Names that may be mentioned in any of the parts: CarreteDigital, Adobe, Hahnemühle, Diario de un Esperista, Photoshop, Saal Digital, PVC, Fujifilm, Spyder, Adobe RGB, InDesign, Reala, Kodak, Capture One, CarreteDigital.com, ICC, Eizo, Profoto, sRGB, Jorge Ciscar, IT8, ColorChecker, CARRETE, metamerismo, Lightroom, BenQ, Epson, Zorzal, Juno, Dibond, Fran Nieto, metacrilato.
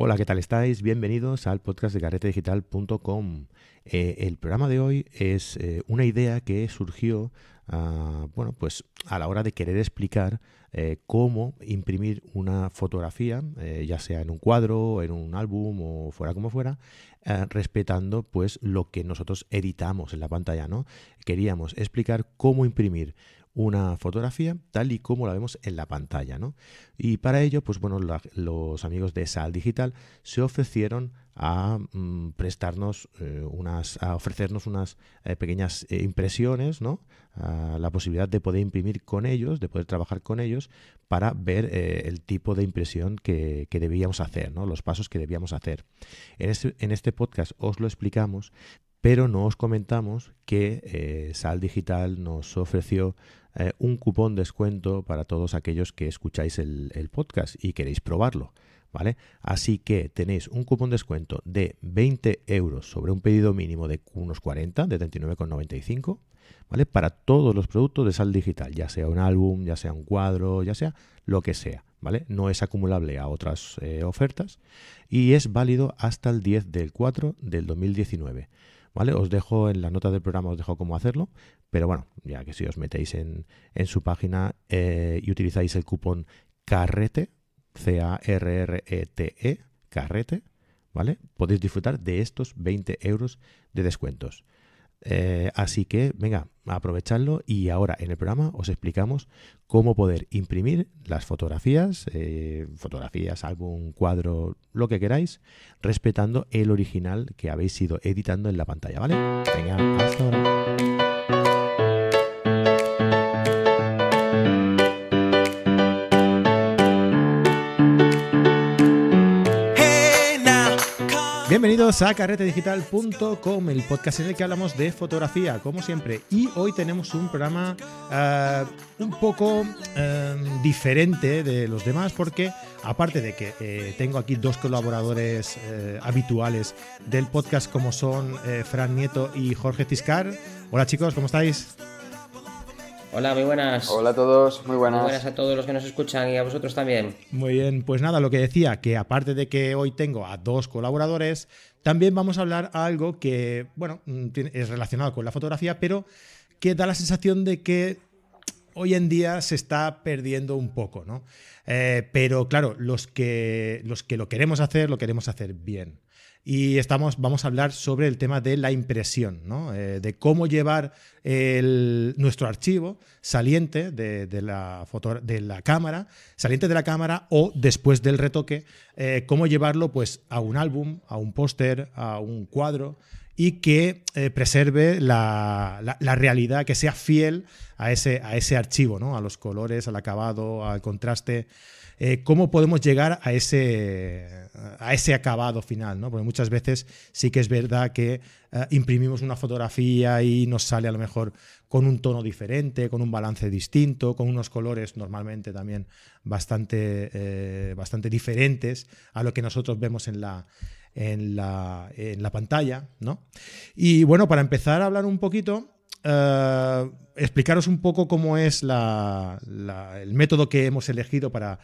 Hola, ¿qué tal estáis? Bienvenidos al podcast de CarreteDigital.com. El programa de hoy es una idea que surgió a la hora de querer explicar cómo imprimir una fotografía, ya sea en un cuadro, en un álbum o fuera como fuera, respetando pues lo que nosotros editamos en la pantalla, ¿no? Queríamos explicar cómo imprimir una fotografía tal y como la vemos en la pantalla, ¿no? Y para ello, pues bueno, los amigos de Saal Digital se ofrecieron a ofrecernos unas pequeñas impresiones, ¿no? La posibilidad de poder imprimir con ellos, de poder trabajar con ellos para ver el tipo de impresión que debíamos hacer, ¿no? Los pasos que debíamos hacer. En este podcast os lo explicamos, pero no os comentamos que Saal Digital nos ofreció un cupón de descuento para todos aquellos que escucháis el podcast y queréis probarlo, ¿vale? Así que tenéis un cupón de descuento de 20 euros sobre un pedido mínimo de unos 40, de 39,95, ¿vale? Para todos los productos de Saal Digital, ya sea un álbum, ya sea un cuadro, ya sea lo que sea, ¿vale? No es acumulable a otras ofertas y es válido hasta el 10 del 4 del 2019. ¿Vale? Os dejo en las notas del programa, os dejo cómo hacerlo, pero bueno, ya que si os metéis en su página y utilizáis el cupón CARRETE, C-A-R-R-E-T-E, CARRETE, ¿vale? Podéis disfrutar de estos 20 euros de descuentos. Así que, venga, aprovechadlo y ahora en el programa os explicamos cómo poder imprimir las fotografías, algún cuadro, lo que queráis, respetando el original que habéis ido editando en la pantalla, ¿vale? Venga, hasta ahora. Bienvenidos a CarreteDigital.com, el podcast en el que hablamos de fotografía, como siempre. Y hoy tenemos un programa un poco diferente de los demás porque, aparte de que tengo aquí dos colaboradores habituales del podcast como son Fran Nieto y Jorge Ciscar. Hola chicos, ¿cómo estáis? Hola, muy buenas. Hola a todos, muy buenas. Muy buenas a todos los que nos escuchan y a vosotros también. Muy bien, pues nada, lo que decía, que aparte de que hoy tengo a dos colaboradores, también vamos a hablar algo que, bueno, es relacionado con la fotografía, pero que da la sensación de que hoy en día se está perdiendo un poco, ¿no? Pero claro, los que lo queremos hacer bien. Y vamos a hablar sobre el tema de la impresión, ¿no? De cómo llevar nuestro archivo saliente de la cámara o después del retoque, cómo llevarlo pues, a un álbum, a un póster, a un cuadro y que preserve la realidad, que sea fiel a ese archivo, ¿no? A los colores, al acabado, al contraste. ¿Cómo podemos llegar a ese acabado final, ¿no? Porque muchas veces sí que es verdad que imprimimos una fotografía y nos sale a lo mejor con un tono diferente, con un balance distinto, con unos colores normalmente también bastante diferentes a lo que nosotros vemos en la pantalla, ¿no? Y bueno, para empezar a hablar un poquito, explicaros un poco cómo es el método que hemos elegido para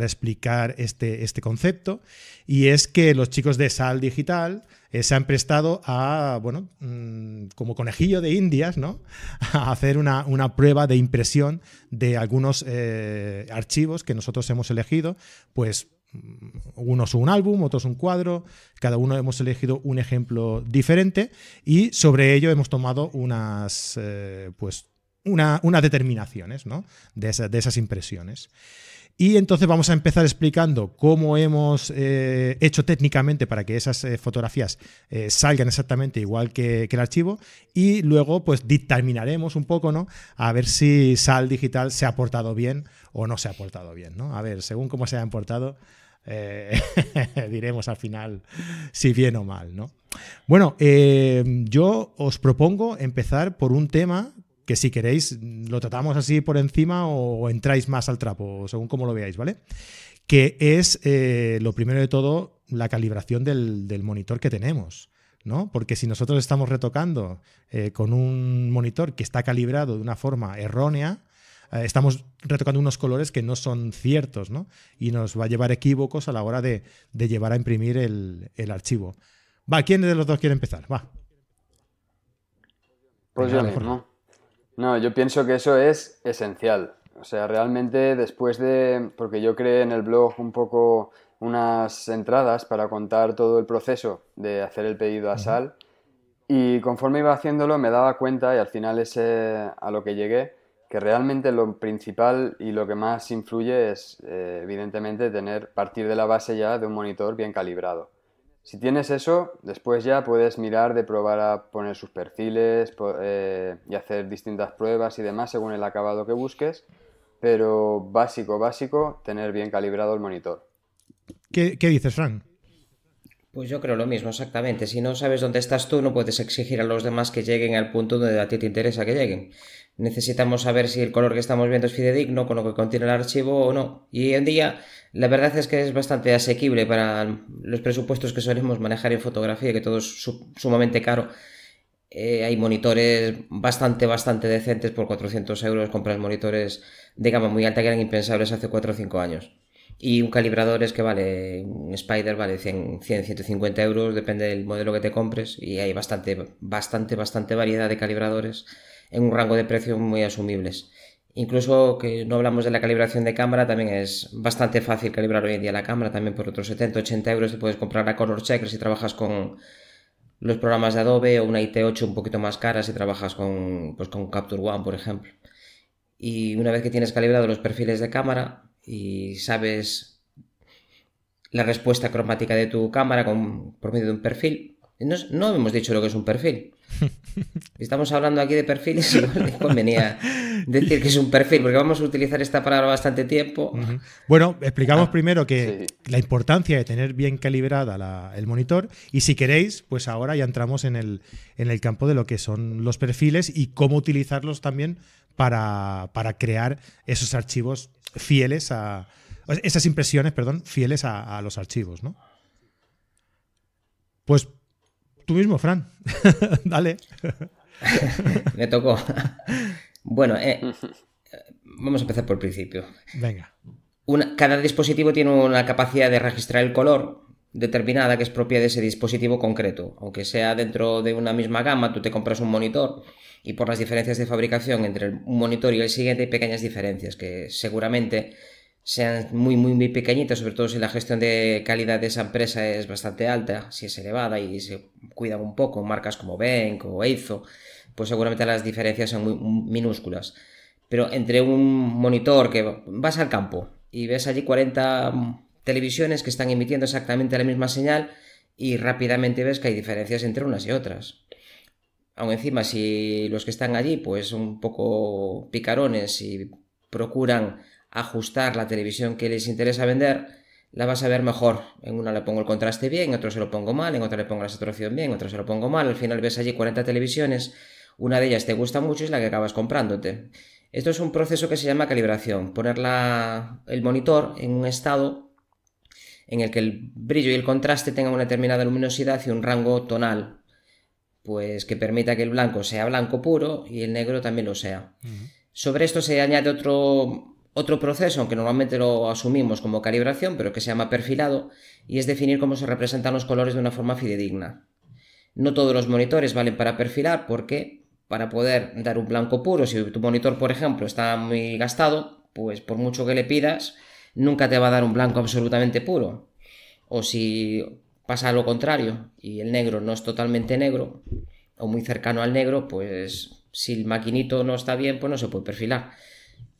explicar este concepto, y es que los chicos de Saal Digital se han prestado a, bueno, como conejillo de indias, ¿no? A hacer una prueba de impresión de algunos archivos que nosotros hemos elegido, pues unos un álbum, otros un cuadro, cada uno hemos elegido un ejemplo diferente y sobre ello hemos tomado unas determinaciones, ¿no? de esas impresiones. Y entonces vamos a empezar explicando cómo hemos hecho técnicamente para que esas fotografías salgan exactamente igual que el archivo y luego pues dictaminaremos un poco, ¿no? A ver si Saal Digital se ha portado bien o no se ha portado bien, ¿no? A ver, según cómo se hayan portado, diremos al final si bien o mal, ¿no? Bueno, yo os propongo empezar por un tema que si queréis lo tratamos así por encima o entráis más al trapo, según como lo veáis, ¿vale? Que es, lo primero de todo, la calibración del monitor que tenemos, ¿no? Porque si nosotros estamos retocando con un monitor que está calibrado de una forma errónea, estamos retocando unos colores que no son ciertos, ¿no? Y nos va a llevar equívocos a la hora de llevar a imprimir el archivo. Va, ¿quién de los dos quiere empezar? Va. Pues yo mismo. No, yo pienso que eso es esencial. O sea, realmente después de... Porque yo creé en el blog un poco unas entradas para contar todo el proceso de hacer el pedido a Saal. Y conforme iba haciéndolo me daba cuenta, y al final es a lo que llegué, que realmente lo principal y lo que más influye es, evidentemente, partir de la base ya de un monitor bien calibrado. Si tienes eso, después ya puedes mirar de probar a poner sus perfiles y hacer distintas pruebas y demás según el acabado que busques, pero básico, básico, tener bien calibrado el monitor. ¿Qué dices, Frank? Pues yo creo lo mismo, exactamente. Si no sabes dónde estás tú, no puedes exigir a los demás que lleguen al punto donde a ti te interesa que lleguen. Necesitamos saber si el color que estamos viendo es fidedigno con lo que contiene el archivo o no. Y hoy en día, la verdad es que es bastante asequible para los presupuestos que solemos manejar en fotografía, que todo es sumamente caro. Hay monitores bastante decentes por 400 euros. Compras monitores de gama muy alta que eran impensables hace 4 o 5 años. Y un calibrador es que vale, un Spyder vale 100-150 euros, depende del modelo que te compres, y hay bastante variedad de calibradores en un rango de precios muy asumibles. Incluso que no hablamos de la calibración de cámara, también es bastante fácil calibrar hoy en día la cámara, también por otros 70-80 euros te puedes comprar la ColorChecker si trabajas con los programas de Adobe, o una IT8 un poquito más cara si trabajas con Capture One, por ejemplo. Y una vez que tienes calibrado los perfiles de cámara y sabes la respuesta cromática de tu cámara por medio de un perfil. No hemos dicho lo que es un perfil. Estamos hablando aquí de perfiles, igual les convenía decir que es un perfil, porque vamos a utilizar esta palabra bastante tiempo. Bueno, explicamos primero que la importancia de tener bien calibrada el monitor, y si queréis, pues ahora ya entramos en el campo de lo que son los perfiles y cómo utilizarlos también para crear esos archivos fieles a... Esas impresiones, perdón, fieles a los archivos, ¿no? Pues... Tú mismo, Fran. Dale. Me tocó. Bueno, vamos a empezar por el principio. Venga. Cada dispositivo tiene una capacidad de registrar el color determinada que es propia de ese dispositivo concreto. Aunque sea dentro de una misma gama, tú te compras un monitor y por las diferencias de fabricación entre un monitor y el siguiente hay pequeñas diferencias que seguramente sean muy pequeñitas, sobre todo si la gestión de calidad de esa empresa es bastante alta, si es elevada y se cuidan un poco, marcas como BenQ o Eizo, pues seguramente las diferencias son muy minúsculas. Pero entre un monitor que vas al campo y ves allí 40 televisiones que están emitiendo exactamente la misma señal y rápidamente ves que hay diferencias entre unas y otras. Aún encima, si los que están allí pues son un poco picarones y procuran ajustar la televisión que les interesa vender, la vas a ver mejor. En una le pongo el contraste bien, en otra se lo pongo mal, en otra le pongo la saturación bien, en otra se lo pongo mal. Al final ves allí 40 televisiones, una de ellas te gusta mucho y es la que acabas comprándote. Esto es un proceso que se llama calibración, poner el monitor en un estado en el que el brillo y el contraste tengan una determinada luminosidad y un rango tonal, pues que permita que el blanco sea blanco puro y el negro también lo sea. Sobre esto se añade otro proceso, aunque normalmente lo asumimos como calibración, pero que se llama perfilado, y es definir cómo se representan los colores de una forma fidedigna. No todos los monitores valen para perfilar, porque para poder dar un blanco puro, si tu monitor, por ejemplo, está muy gastado, pues por mucho que le pidas, nunca te va a dar un blanco absolutamente puro. O si pasa lo contrario, y el negro no es totalmente negro, o muy cercano al negro, pues si el maquinito no está bien, pues no se puede perfilar.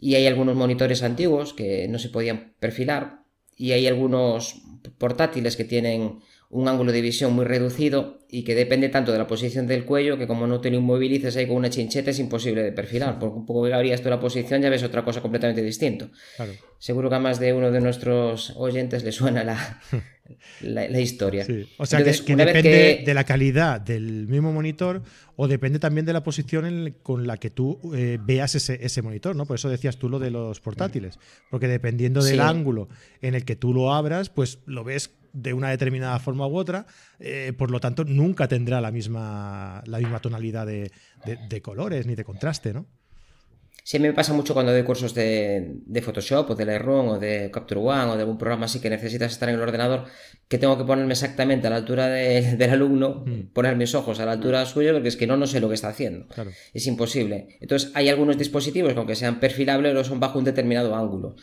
Y hay algunos monitores antiguos que no se podían perfilar, y hay algunos portátiles que tienen un ángulo de visión muy reducido y que depende tanto de la posición del cuello que como no te lo inmovilices ahí con una chincheta es imposible de perfilar, porque un poco que harías tú la posición ya ves otra cosa completamente distinta. Claro. Seguro que a más de uno de nuestros oyentes le suena la historia. Sí. O sea, entonces, que depende de la calidad del mismo monitor o depende también de la posición con la que tú veas ese monitor, ¿no? Por eso decías tú lo de los portátiles, porque dependiendo del ángulo en el que tú lo abras, pues lo ves de una determinada forma u otra, por lo tanto nunca tendrá la misma tonalidad de colores ni de contraste, ¿no? Siempre me pasa mucho cuando doy cursos de Photoshop o de Lightroom o de Capture One o de algún programa así que necesitas estar en el ordenador, que tengo que ponerme exactamente a la altura del alumno, poner mis ojos a la altura suya, porque es que no sé lo que está haciendo. Claro. Es imposible. Entonces hay algunos dispositivos que aunque sean perfilables no son bajo un determinado ángulo.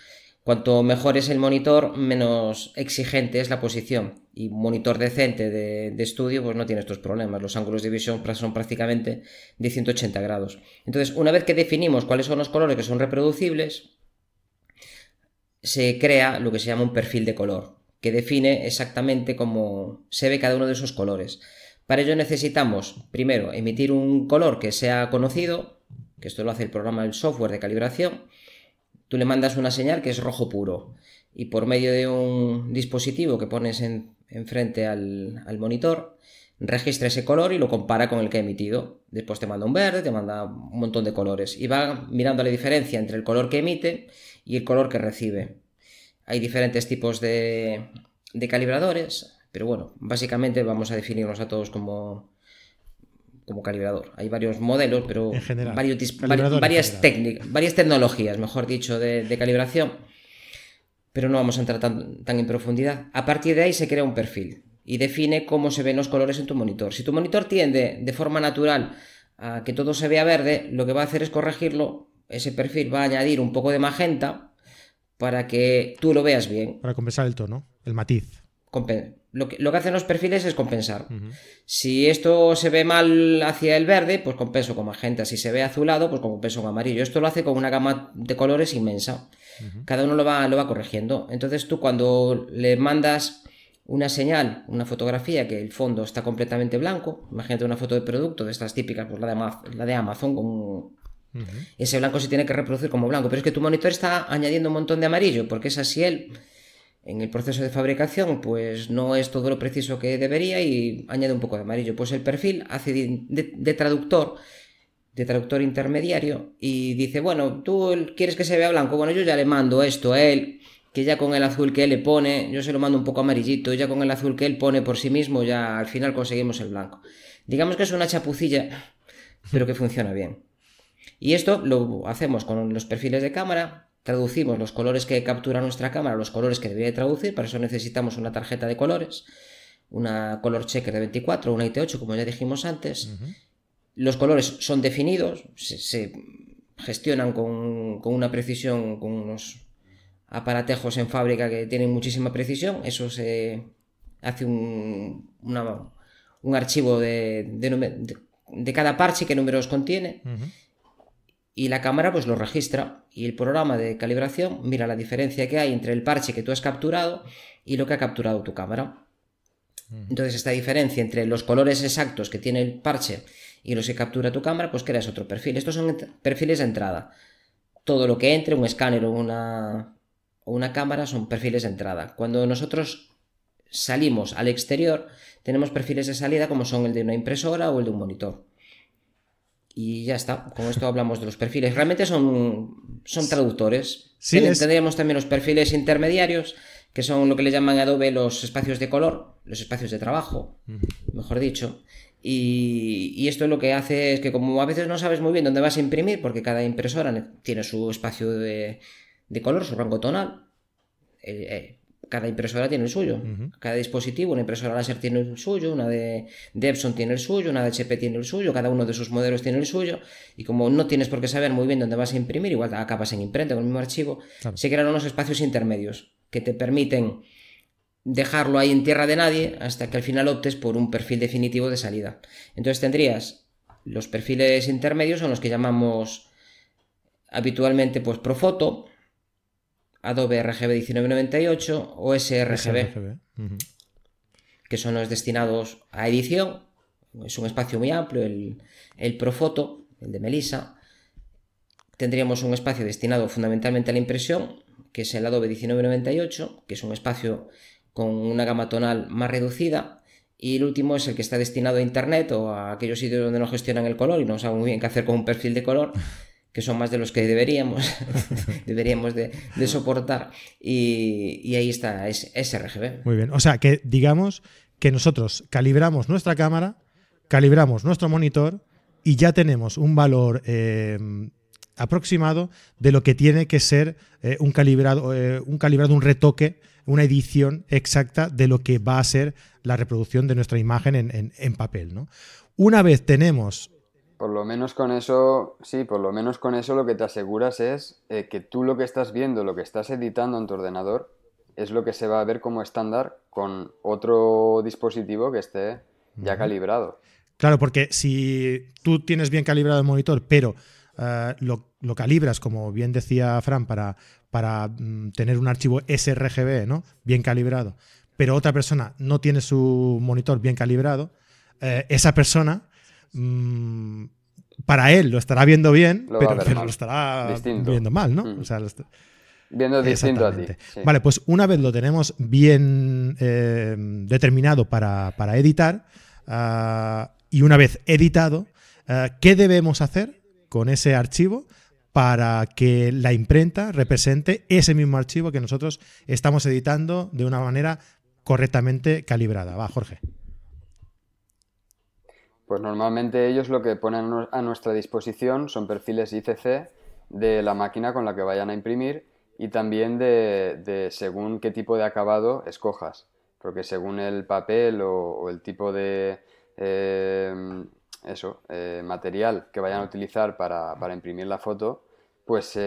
Cuanto mejor es el monitor, menos exigente es la posición. Y un monitor decente de estudio pues no tiene estos problemas. Los ángulos de visión son prácticamente de 180 grados. Entonces, una vez que definimos cuáles son los colores que son reproducibles, se crea lo que se llama un perfil de color, que define exactamente cómo se ve cada uno de esos colores. Para ello necesitamos, primero, emitir un color que sea conocido, que esto lo hace el programa del software de calibración. Tú le mandas una señal que es rojo puro y por medio de un dispositivo que pones enfrente al monitor registra ese color y lo compara con el que ha emitido. Después te manda un verde, te manda un montón de colores y va mirando la diferencia entre el color que emite y el color que recibe. Hay diferentes tipos de calibradores, pero bueno, básicamente vamos a definirnos a todos como calibrador. Hay varios modelos, pero general, varias técnicas, varias tecnologías, mejor dicho, de calibración, pero no vamos a entrar tan en profundidad. A partir de ahí se crea un perfil y define cómo se ven los colores en tu monitor. Si tu monitor tiende de forma natural a que todo se vea verde, lo que va a hacer es corregirlo. Ese perfil va a añadir un poco de magenta para que tú lo veas bien. Para compensar el tono, el matiz. Lo que hacen los perfiles es compensar. Si esto se ve mal hacia el verde, pues compenso con magenta. Si se ve azulado, pues compenso con amarillo. Esto lo hace con una gama de colores inmensa. Cada uno lo va corrigiendo. Entonces tú cuando le mandas una señal, una fotografía que el fondo está completamente blanco, imagínate una foto de producto de estas típicas, pues la de Amazon con... Ese blanco se tiene que reproducir como blanco, pero es que tu monitor está añadiendo un montón de amarillo porque es así él. En el proceso de fabricación, pues no es todo lo preciso que debería y añade un poco de amarillo. Pues el perfil hace de traductor, intermediario, y dice, bueno, tú quieres que se vea blanco, bueno, yo ya le mando esto a él, que ya con el azul que él le pone, yo se lo mando un poco amarillito, y ya con el azul que él pone por sí mismo, ya al final conseguimos el blanco. Digamos que es una chapucilla, pero que funciona bien. Y esto lo hacemos con los perfiles de cámara. Traducimos los colores que captura nuestra cámara, los colores que debería traducir. Para eso necesitamos una tarjeta de colores, una ColorChecker de 24, una IT8, como ya dijimos antes. Los colores son definidos, se gestionan con una precisión, con unos aparatejos en fábrica que tienen muchísima precisión. Eso se hace un archivo de cada parche, qué números contiene. Y la cámara pues lo registra y el programa de calibración mira la diferencia que hay entre el parche que tú has capturado y lo que ha capturado tu cámara. Entonces esta diferencia entre los colores exactos que tiene el parche y los que captura tu cámara, pues creas otro perfil. Estos son perfiles de entrada. Todo lo que entre, un escáner o una cámara, son perfiles de entrada. Cuando nosotros salimos al exterior, tenemos perfiles de salida como son el de una impresora o el de un monitor. Y ya está, con esto hablamos de los perfiles. Realmente son traductores. Sí, tendríamos también los perfiles intermediarios, que son lo que le llaman Adobe los espacios de color, los espacios de trabajo, mejor dicho. Y esto lo que hace es que, como a veces no sabes muy bien dónde vas a imprimir, porque cada impresora tiene su espacio de color, su rango tonal. Cada impresora tiene el suyo, cada dispositivo, una impresora láser tiene el suyo, una de Epson tiene el suyo, una de HP tiene el suyo, cada uno de sus modelos tiene el suyo, y como no tienes por qué saber muy bien dónde vas a imprimir, igual acabas en imprenta con el mismo archivo, se crean unos espacios intermedios que te permiten dejarlo ahí en tierra de nadie hasta que al final optes por un perfil definitivo de salida. Entonces tendrías los perfiles intermedios, son los que llamamos habitualmente pues Profoto, Adobe RGB 1998 o sRGB, que son los destinados a edición. Es un espacio muy amplio, el Profoto, el de Melissa. Tendríamos un espacio destinado fundamentalmente a la impresión, que es el Adobe 1998, que es un espacio con una gama tonal más reducida. Y el último es el que está destinado a internet o a aquellos sitios donde no gestionan el color y no saben muy bien qué hacer con un perfil de color, que son más de los que deberíamos de soportar, y ahí está sRGB. Muy bien, o sea que digamos que nosotros calibramos nuestra cámara, calibramos nuestro monitor y ya tenemos un valor aproximado de lo que tiene que ser un retoque, una edición exacta de lo que va a ser la reproducción de nuestra imagen en papel, ¿no? Una vez tenemos... Por lo menos con eso, sí, por lo menos con eso lo que te aseguras es que tú lo que estás viendo, lo que estás editando en tu ordenador, es lo que se va a ver como estándar con otro dispositivo que esté ya calibrado. Claro, porque si tú tienes bien calibrado el monitor, pero lo calibras, como bien decía Fran, para tener un archivo sRGB, ¿no?, bien calibrado, pero otra persona no tiene su monitor bien calibrado, esa persona... para él lo estará viendo bien, pero lo estará viendo mal, ¿no? O sea, viendo distinto a ti. Sí. Vale, pues una vez lo tenemos bien determinado para editar, y una vez editado, ¿qué debemos hacer con ese archivo para que la imprenta represente ese mismo archivo que nosotros estamos editando de una manera correctamente calibrada? Va, Jorge. Pues normalmente ellos lo que ponen a nuestra disposición son perfiles ICC de la máquina con la que vayan a imprimir y también de según qué tipo de acabado escojas, porque según el papel o el tipo de material que vayan a utilizar para imprimir la foto, pues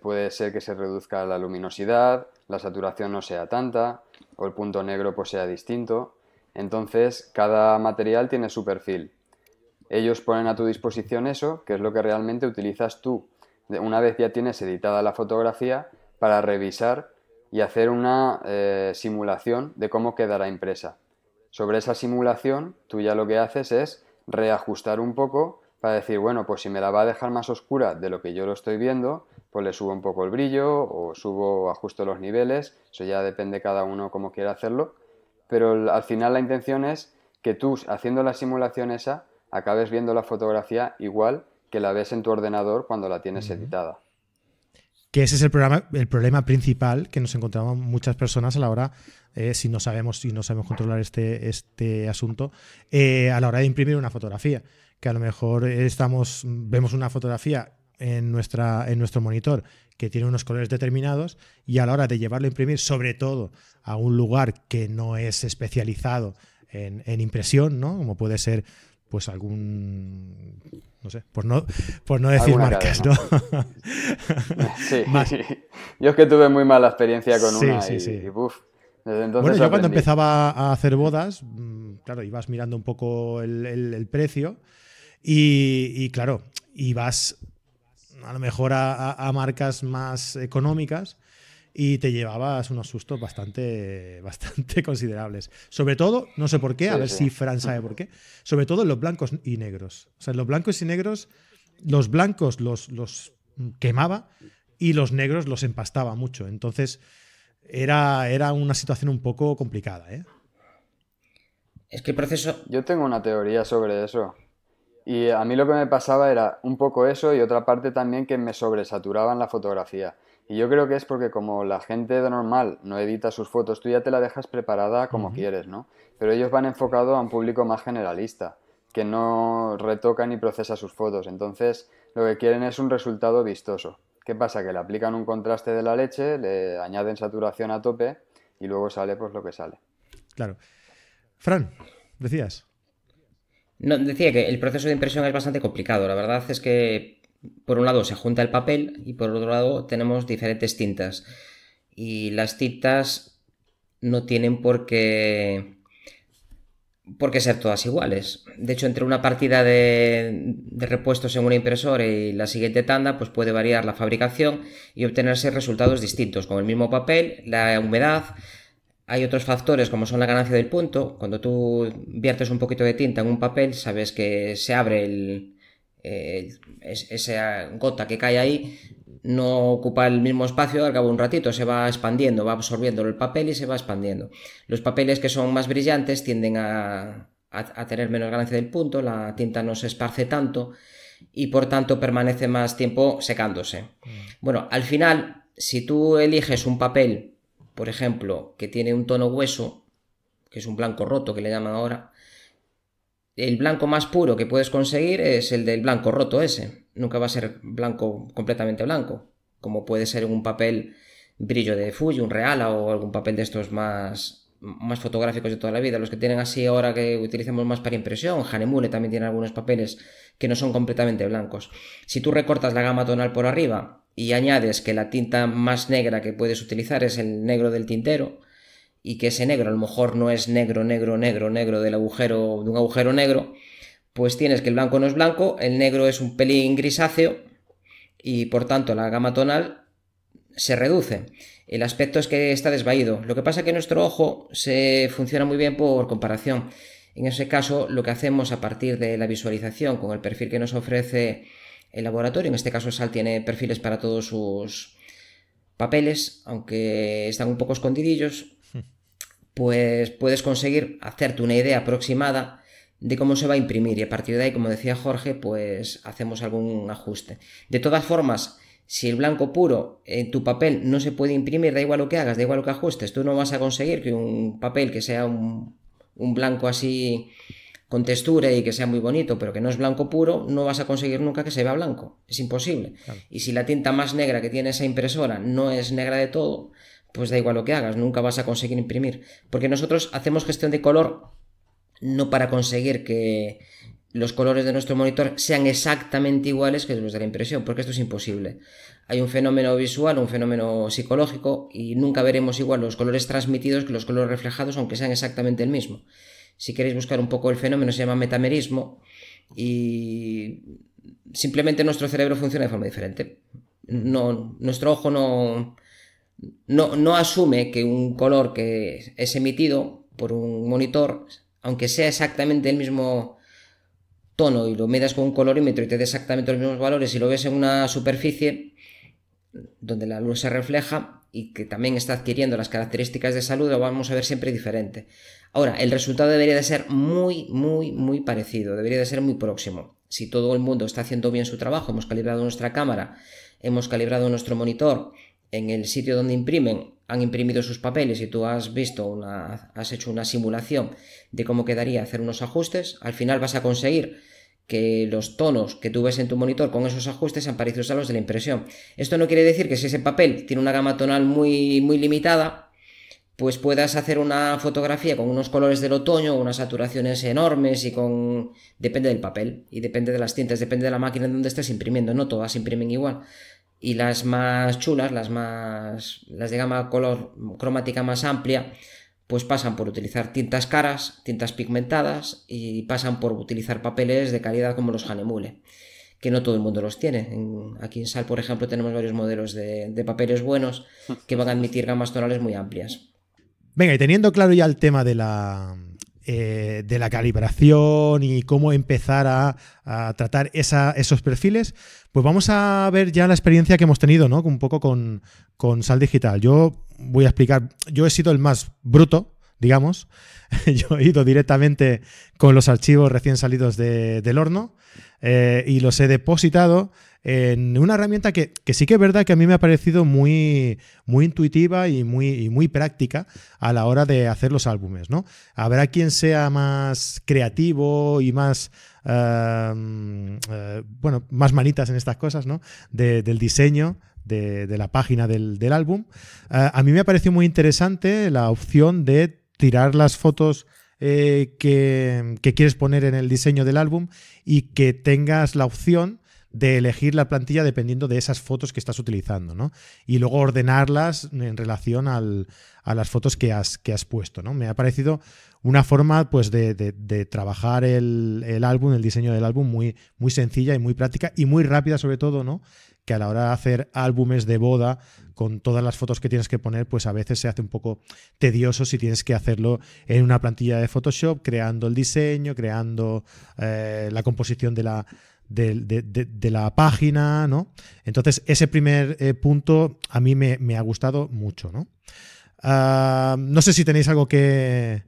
puede ser que se reduzca la luminosidad, la saturación no sea tanta o el punto negro pues sea distinto. Entonces cada material tiene su perfil. Ellos ponen a tu disposición eso, que es lo que realmente utilizas tú, una vez ya tienes editada la fotografía, para revisar y hacer una simulación de cómo quedará impresa. Sobre esa simulación, tú ya lo que haces es reajustar un poco para decir, bueno, pues si me la va a dejar más oscura de lo que yo lo estoy viendo, pues le subo un poco el brillo o subo o ajusto los niveles, eso ya depende cada uno cómo quiera hacerlo, pero al final la intención es que tú, haciendo la simulación esa, acabes viendo la fotografía igual que la ves en tu ordenador cuando la tienes editada. Que ese es el problema principal que nos encontramos muchas personas a la hora, si no sabemos controlar este asunto, a la hora de imprimir una fotografía. Que a lo mejor vemos una fotografía en nuestro monitor que tiene unos colores determinados y a la hora de llevarlo a imprimir, sobre todo a un lugar que no es especializado en impresión, ¿no?, como puede ser pues algún, no sé, por no decir marcas, cadena, ¿no? Sí, sí. Yo es que tuve muy mala experiencia con y uff. Desde entonces bueno, yo aprendí. Cuando empezaba a hacer bodas, claro, ibas mirando un poco el precio y claro, ibas a lo mejor a marcas más económicas y te llevabas unos sustos bastante considerables. Sobre todo, no sé por qué, a ver si Fran sabe por qué, sobre todo en los blancos y negros. O sea, en los blancos y negros, los blancos los quemaba y los negros los empastaba mucho. Entonces, era una situación un poco complicada, ¿eh? Es que el proceso... Yo tengo una teoría sobre eso. Y a mí lo que me pasaba era un poco eso y otra parte también que me sobresaturaban la fotografía. Y yo creo que es porque como la gente normal no edita sus fotos, tú ya te la dejas preparada como quieres, ¿no? Pero ellos van enfocados a un público más generalista, que no retoca ni procesa sus fotos. Entonces, lo que quieren es un resultado vistoso. ¿Qué pasa? Que le aplican un contraste de la leche, le añaden saturación a tope y luego sale pues lo que sale. Claro. Fran, decías. No, decía que el proceso de impresión es bastante complicado. La verdad es que... Por un lado se junta el papel y por otro lado tenemos diferentes tintas y las tintas no tienen por qué ser todas iguales. De hecho, entre una partida de repuestos en una impresora y la siguiente tanda, pues puede variar la fabricación y obtenerse resultados distintos con el mismo papel, la humedad. Hay otros factores como son la ganancia del punto. Cuando tú viertes un poquito de tinta en un papel, sabes que se abre esa gota que cae ahí, no ocupa el mismo espacio, al cabo de un ratito se va expandiendo, va absorbiendo el papel y se va expandiendo. Los papeles que son más brillantes tienden a tener menos ganancia del punto, la tinta no se esparce tanto y por tanto permanece más tiempo secándose. Bueno, al final, si tú eliges un papel, por ejemplo, que tiene un tono hueso, que es un blanco roto que le llaman ahora, el blanco más puro que puedes conseguir es el del blanco roto ese. nunca va a ser blanco, completamente blanco, como puede ser un papel brillo de Fuji, un Reala o algún papel de estos más fotográficos de toda la vida, los que tienen así ahora que utilizamos más para impresión. Hahnemühle también tiene algunos papeles que no son completamente blancos. Si tú recortas la gama tonal por arriba y añades que la tinta más negra que puedes utilizar es el negro del tintero, y que ese negro a lo mejor no es negro, negro, negro, negro del agujero, de un agujero negro, pues tienes que el blanco no es blanco, el negro es un pelín grisáceo y por tanto la gama tonal se reduce. El aspecto es que está desvaído. Lo que pasa es que nuestro ojo se funciona muy bien por comparación. En ese caso, lo que hacemos a partir de la visualización con el perfil que nos ofrece el laboratorio, en este caso Saal tiene perfiles para todos sus papeles, aunque están un poco escondidillos, pues puedes conseguir hacerte una idea aproximada de cómo se va a imprimir y a partir de ahí, como decía Jorge, pues hacemos algún ajuste. De todas formas, si el blanco puro en tu papel no se puede imprimir, da igual lo que hagas, da igual lo que ajustes, tú no vas a conseguir que un papel que sea un blanco así con textura y que sea muy bonito, pero que no es blanco puro, no vas a conseguir nunca que se vea blanco, es imposible. Claro. Y si la tinta más negra que tiene esa impresora no es negra de todo, pues da igual lo que hagas, nunca vas a conseguir imprimir. Porque nosotros hacemos gestión de color no para conseguir que los colores de nuestro monitor sean exactamente iguales que los de la impresión, porque esto es imposible. Hay un fenómeno visual, un fenómeno psicológico, y nunca veremos igual los colores transmitidos que los colores reflejados, aunque sean exactamente el mismo. Si queréis buscar un poco el fenómeno, se llama metamerismo, y simplemente nuestro cerebro funciona de forma diferente. No, nuestro ojo no asume que un color que es emitido por un monitor, aunque sea exactamente el mismo tono y lo midas con un colorímetro y te da exactamente los mismos valores y lo ves en una superficie donde la luz se refleja y que también está adquiriendo las características de salud, lo vamos a ver siempre diferente. Ahora, el resultado debería de ser muy, muy, muy parecido, debería de ser muy próximo. Si todo el mundo está haciendo bien su trabajo, hemos calibrado nuestra cámara, hemos calibrado nuestro monitor, en el sitio donde imprimen, han imprimido sus papeles y tú has visto has hecho una simulación de cómo quedaría hacer unos ajustes, al final vas a conseguir que los tonos que tú ves en tu monitor con esos ajustes sean parecidos a los de la impresión. Esto no quiere decir que si ese papel tiene una gama tonal muy, muy limitada, pues puedas hacer una fotografía con unos colores del otoño, unas saturaciones enormes y con... Depende del papel y depende de las tintas, depende de la máquina en donde estés imprimiendo, no todas imprimen igual. Y las más chulas, las de gama color cromática más amplia, pues pasan por utilizar tintas caras, tintas pigmentadas y pasan por utilizar papeles de calidad como los Hahnemühle, que no todo el mundo los tiene. Aquí en Saal, por ejemplo, tenemos varios modelos de papeles buenos que van a admitir gamas tonales muy amplias. Venga, y teniendo claro ya el tema de la calibración y cómo empezar a tratar esos perfiles, pues vamos a ver ya la experiencia que hemos tenido, ¿no? Un poco con Saal Digital. Yo voy a explicar, yo he sido el más bruto, digamos. Yo he ido directamente con los archivos recién salidos del horno y los he depositado en una herramienta que sí que es verdad que a mí me ha parecido muy, muy intuitiva y muy práctica a la hora de hacer los álbumes, ¿no? Habrá quien sea más creativo y más, bueno, más manitas en estas cosas, ¿no? Del diseño de la página del álbum. A mí me ha parecido muy interesante la opción de tirar las fotos que quieres poner en el diseño del álbum y que tengas la opción de elegir la plantilla dependiendo de esas fotos que estás utilizando, ¿no? Y luego ordenarlas en relación a las fotos que has puesto, ¿no? Me ha parecido una forma, pues, de trabajar el álbum, el diseño del álbum muy, muy sencilla y muy práctica y muy rápida, sobre todo, ¿no? Que a la hora de hacer álbumes de boda con todas las fotos que tienes que poner, pues a veces se hace un poco tedioso si tienes que hacerlo en una plantilla de Photoshop, creando el diseño, creando la composición de la página, ¿no? Entonces, ese primer punto a mí me ha gustado mucho, ¿no? No sé si tenéis algo que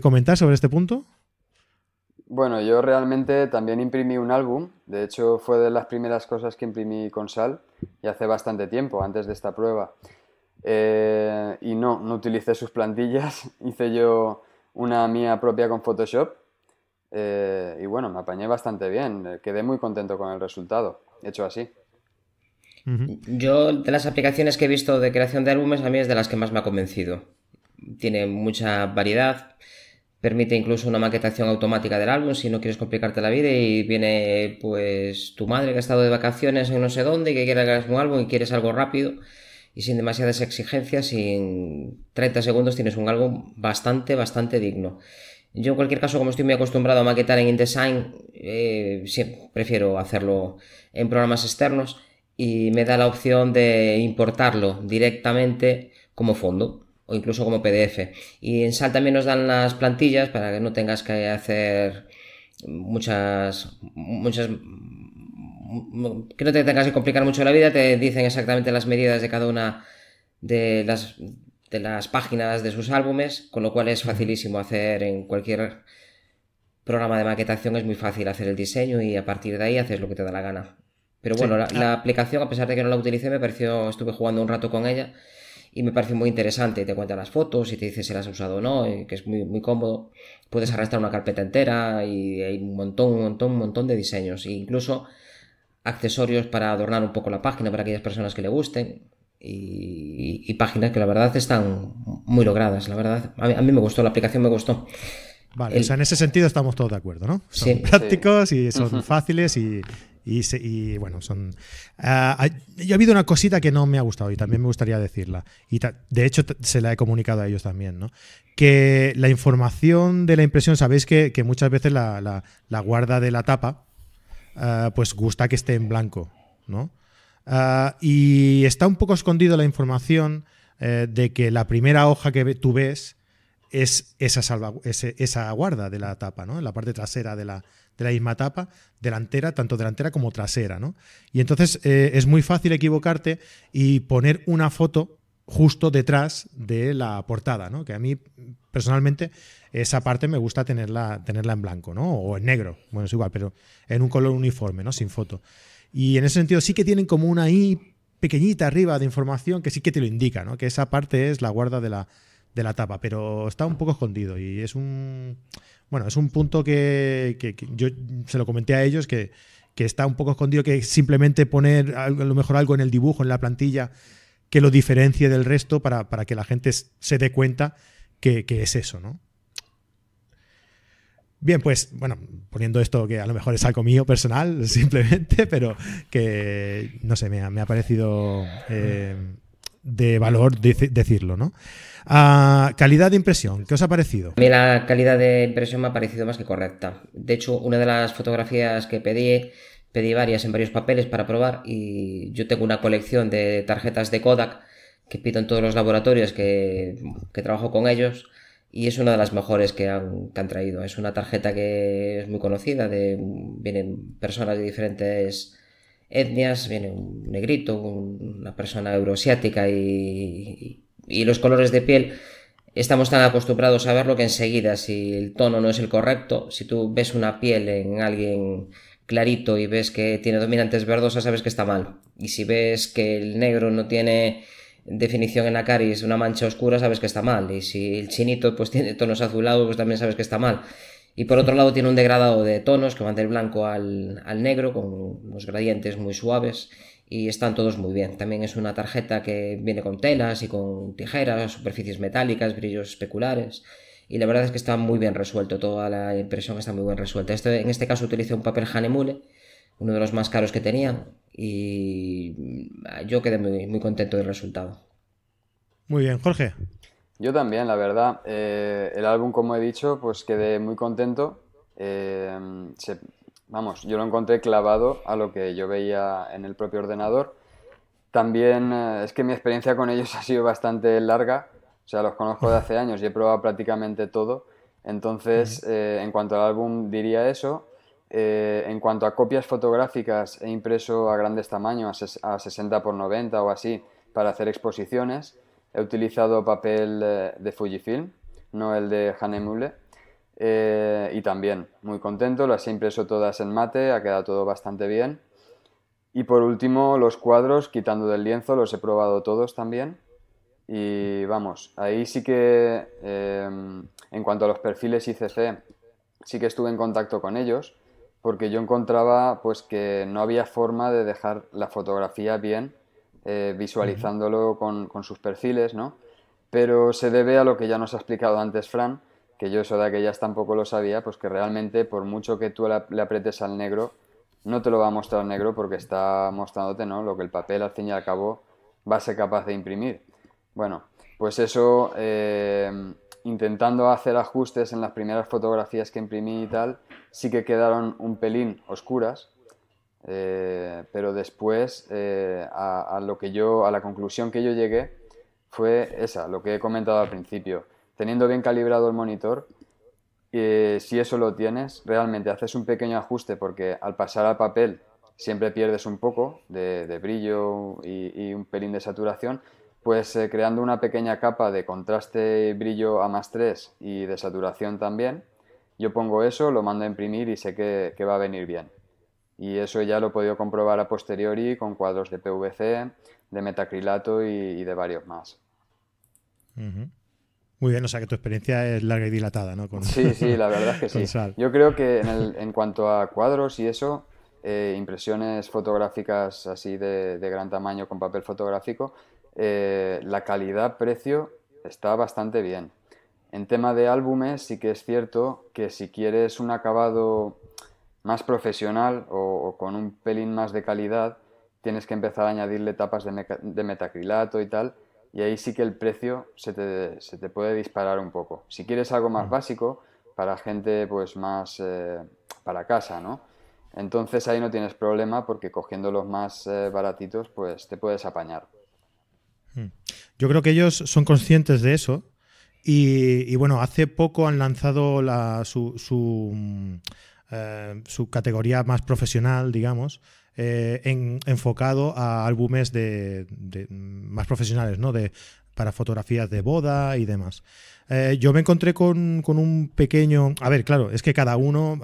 comentar sobre este punto. Bueno, yo realmente también imprimí un álbum. De hecho, fue de las primeras cosas que imprimí con Saal y hace bastante tiempo, antes de esta prueba. Y no utilicé sus plantillas. Hice yo una mía propia con Photoshop. Y bueno, me apañé bastante bien, quedé muy contento con el resultado. hecho así. Yo, de las aplicaciones que he visto de creación de álbumes, a mí es de las que más me ha convencido. Tiene mucha variedad, permite incluso una maquetación automática del álbum si no quieres complicarte la vida y viene pues tu madre que ha estado de vacaciones en no sé dónde y que quiere crear un álbum y quieres algo rápido y sin demasiadas exigencias y en 30 segundos tienes un álbum bastante digno. Yo en cualquier caso, como estoy muy acostumbrado a maquetar en InDesign, siempre prefiero hacerlo en programas externos y me da la opción de importarlo directamente como fondo o incluso como PDF. Y en Saal también nos dan las plantillas para que no tengas que hacer que no te tengas que complicar mucho la vida. Te dicen exactamente las medidas de cada una de las páginas de sus álbumes, con lo cual es facilísimo hacer en cualquier programa de maquetación. Es muy fácil hacer el diseño y a partir de ahí haces lo que te da la gana. Pero bueno, sí, la aplicación, a pesar de que no la utilicé, me pareció, estuve jugando un rato con ella y me pareció muy interesante. Te cuenta las fotos y te dice si las has usado o no, que es muy cómodo. Puedes arrastrar una carpeta entera y hay un montón de diseños, e incluso accesorios para adornar un poco la página para aquellas personas que le gusten. Y páginas que la verdad están muy logradas. La verdad, a mí me gustó, la aplicación me gustó. Vale, o sea, en ese sentido estamos todos de acuerdo, ¿no? Son prácticos y son fáciles y bueno, son... ha habido una cosita que no me ha gustado y también me gustaría decirla. Y de hecho, se la he comunicado a ellos también, ¿no? Que la información de la impresión, sabéis que muchas veces la guarda de la tapa pues gusta que esté en blanco, ¿no? Y está un poco escondida la información de que la primera hoja que tú ves es esa guarda de la tapa, ¿no? En la parte trasera de la misma tapa, delantera, tanto delantera como trasera, ¿no? Y entonces es muy fácil equivocarte y poner una foto justo detrás de la portada, ¿no? Que a mí personalmente esa parte me gusta tenerla en blanco, ¿no? O en negro, bueno, es igual, pero en un color uniforme, ¿no? Sin foto. Y en ese sentido sí que tienen como una I pequeñita arriba de información que sí que te lo indica, ¿no? Que esa parte es la guarda de la tapa, pero está un poco escondido y es un punto que yo se lo comenté a ellos, que está un poco escondido, que simplemente poner algo, a lo mejor algo en el dibujo, en la plantilla, que lo diferencie del resto para que la gente se dé cuenta que es eso, ¿no? Bien, pues, bueno, poniendo esto que a lo mejor es algo mío personal, simplemente, pero que, no sé, me ha parecido de valor decirlo, ¿no? Calidad de impresión, ¿qué os ha parecido? A mí la calidad de impresión me ha parecido más que correcta. De hecho, una de las fotografías que pedí varias en varios papeles para probar y yo tengo una colección de tarjetas de Kodak que pido en todos los laboratorios que trabajo con ellos. Y es una de las mejores que han traído. Es una tarjeta que es muy conocida. Vienen personas de diferentes etnias. Viene un negrito, una persona euroasiática y los colores de piel. Estamos tan acostumbrados a verlo que enseguida, si el tono no es el correcto, si tú ves una piel en alguien clarito y ves que tiene dominantes verdosas, sabes que está mal. Y si ves que el negro no tiene definición en la caris, una mancha oscura, sabes que está mal. Y si el chinito pues tiene tonos azulados, pues también sabes que está mal. Y por otro lado tiene un degradado de tonos que van del blanco al negro, con unos gradientes muy suaves, y están todos muy bien. También es una tarjeta que viene con telas y con tijeras, superficies metálicas, brillos especulares, y la verdad es que está muy bien resuelto. Toda la impresión está muy bien resuelta. En este caso utilicé un papel Hahnemühle, uno de los más caros que tenían, y yo quedé muy contento del resultado. Muy bien, Jorge. Yo también, la verdad. El álbum, como he dicho, pues quedé muy contento. Vamos, yo lo encontré clavado a lo que yo veía en el propio ordenador. También es que mi experiencia con ellos ha sido bastante larga. O sea, los conozco de hace años y he probado prácticamente todo. Entonces, en cuanto al álbum, diría eso. En cuanto a copias fotográficas, he impreso a grandes tamaños, a 60×90 o así, para hacer exposiciones. He utilizado papel de Fujifilm, no el de Hahnemühle, y también muy contento, las he impreso todas en mate, ha quedado todo bastante bien. Y por último, los cuadros, quitando del lienzo, los he probado todos también. Y vamos, ahí sí que, en cuanto a los perfiles ICC, sí que estuve en contacto con ellos. porque yo encontraba pues que no había forma de dejar la fotografía bien visualizándolo con sus perfiles, ¿no? Pero se debe a lo que ya nos ha explicado antes Fran, que yo eso de aquellas tampoco lo sabía, pues que realmente por mucho que tú le apretes al negro, no te lo va a mostrar negro porque está mostrándote, ¿no?, lo que el papel al fin y al cabo va a ser capaz de imprimir. Bueno, pues eso, intentando hacer ajustes en las primeras fotografías que imprimí y tal, sí que quedaron un pelín oscuras, pero después a la conclusión que yo llegué fue esa, lo que he comentado al principio. Teniendo bien calibrado el monitor, si eso lo tienes, realmente haces un pequeño ajuste porque al pasar al papel siempre pierdes un poco de brillo y un pelín de saturación, pues creando una pequeña capa de contraste y brillo a +3 y de saturación también, yo pongo eso, lo mando a imprimir y sé que va a venir bien. Y eso ya lo he podido comprobar a posteriori con cuadros de PVC, de metacrilato y de varios más. Muy bien, o sea que tu experiencia es larga y dilatada, ¿no? Sí, sí, la verdad es que sí. Sal. Yo creo que en cuanto a cuadros y eso, impresiones fotográficas así de gran tamaño con papel fotográfico, la calidad-precio está bastante bien. En tema de álbumes sí que es cierto que si quieres un acabado más profesional o con un pelín más de calidad, tienes que empezar a añadirle tapas de metacrilato y tal, y ahí sí que el precio se te puede disparar un poco. Si quieres algo más básico, para gente pues más para casa, ¿no? Entonces ahí no tienes problema porque cogiendo los más baratitos pues te puedes apañar. Yo creo que ellos son conscientes de eso y bueno, hace poco han lanzado su categoría más profesional, digamos, enfocado a álbumes de más profesionales, ¿no? Para fotografías de boda y demás. Yo me encontré con un pequeño... A ver, claro, es que cada uno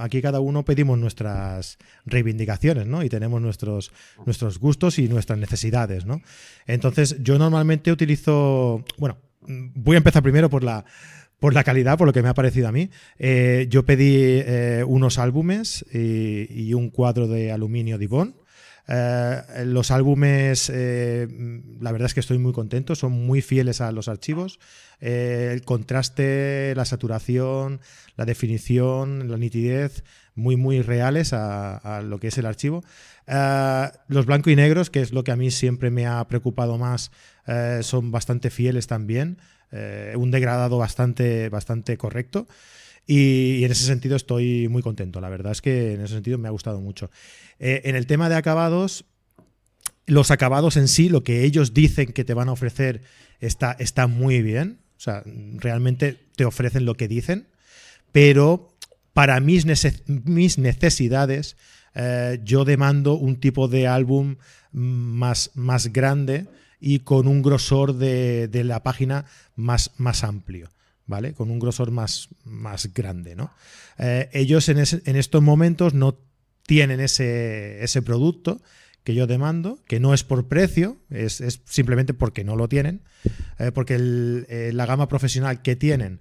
pedimos nuestras reivindicaciones, ¿no? Y tenemos nuestros gustos y nuestras necesidades, ¿no? Entonces, yo normalmente utilizo... Bueno, voy a empezar primero por la calidad, por lo que me ha parecido a mí. Yo pedí unos álbumes y un cuadro de aluminio Dibond. Los álbumes, la verdad es que estoy muy contento, son muy fieles a los archivos. El contraste, la saturación, la definición, la nitidez, muy muy reales a lo que es el archivo. Los blancos y negros, que es lo que a mí siempre me ha preocupado más, son bastante fieles también. Un degradado bastante correcto y en ese sentido estoy muy contento. La verdad es que en ese sentido me ha gustado mucho. En el tema de acabados, los acabados en sí, lo que ellos dicen que te van a ofrecer está muy bien. O sea, realmente te ofrecen lo que dicen, pero para mis necesidades yo demando un tipo de álbum más grande y con un grosor de la página más amplio, ¿vale? Con un grosor más grande, ¿no? Ellos en estos momentos no tienen ese producto que yo demando, que no es por precio, es simplemente porque no lo tienen, porque la gama profesional que tienen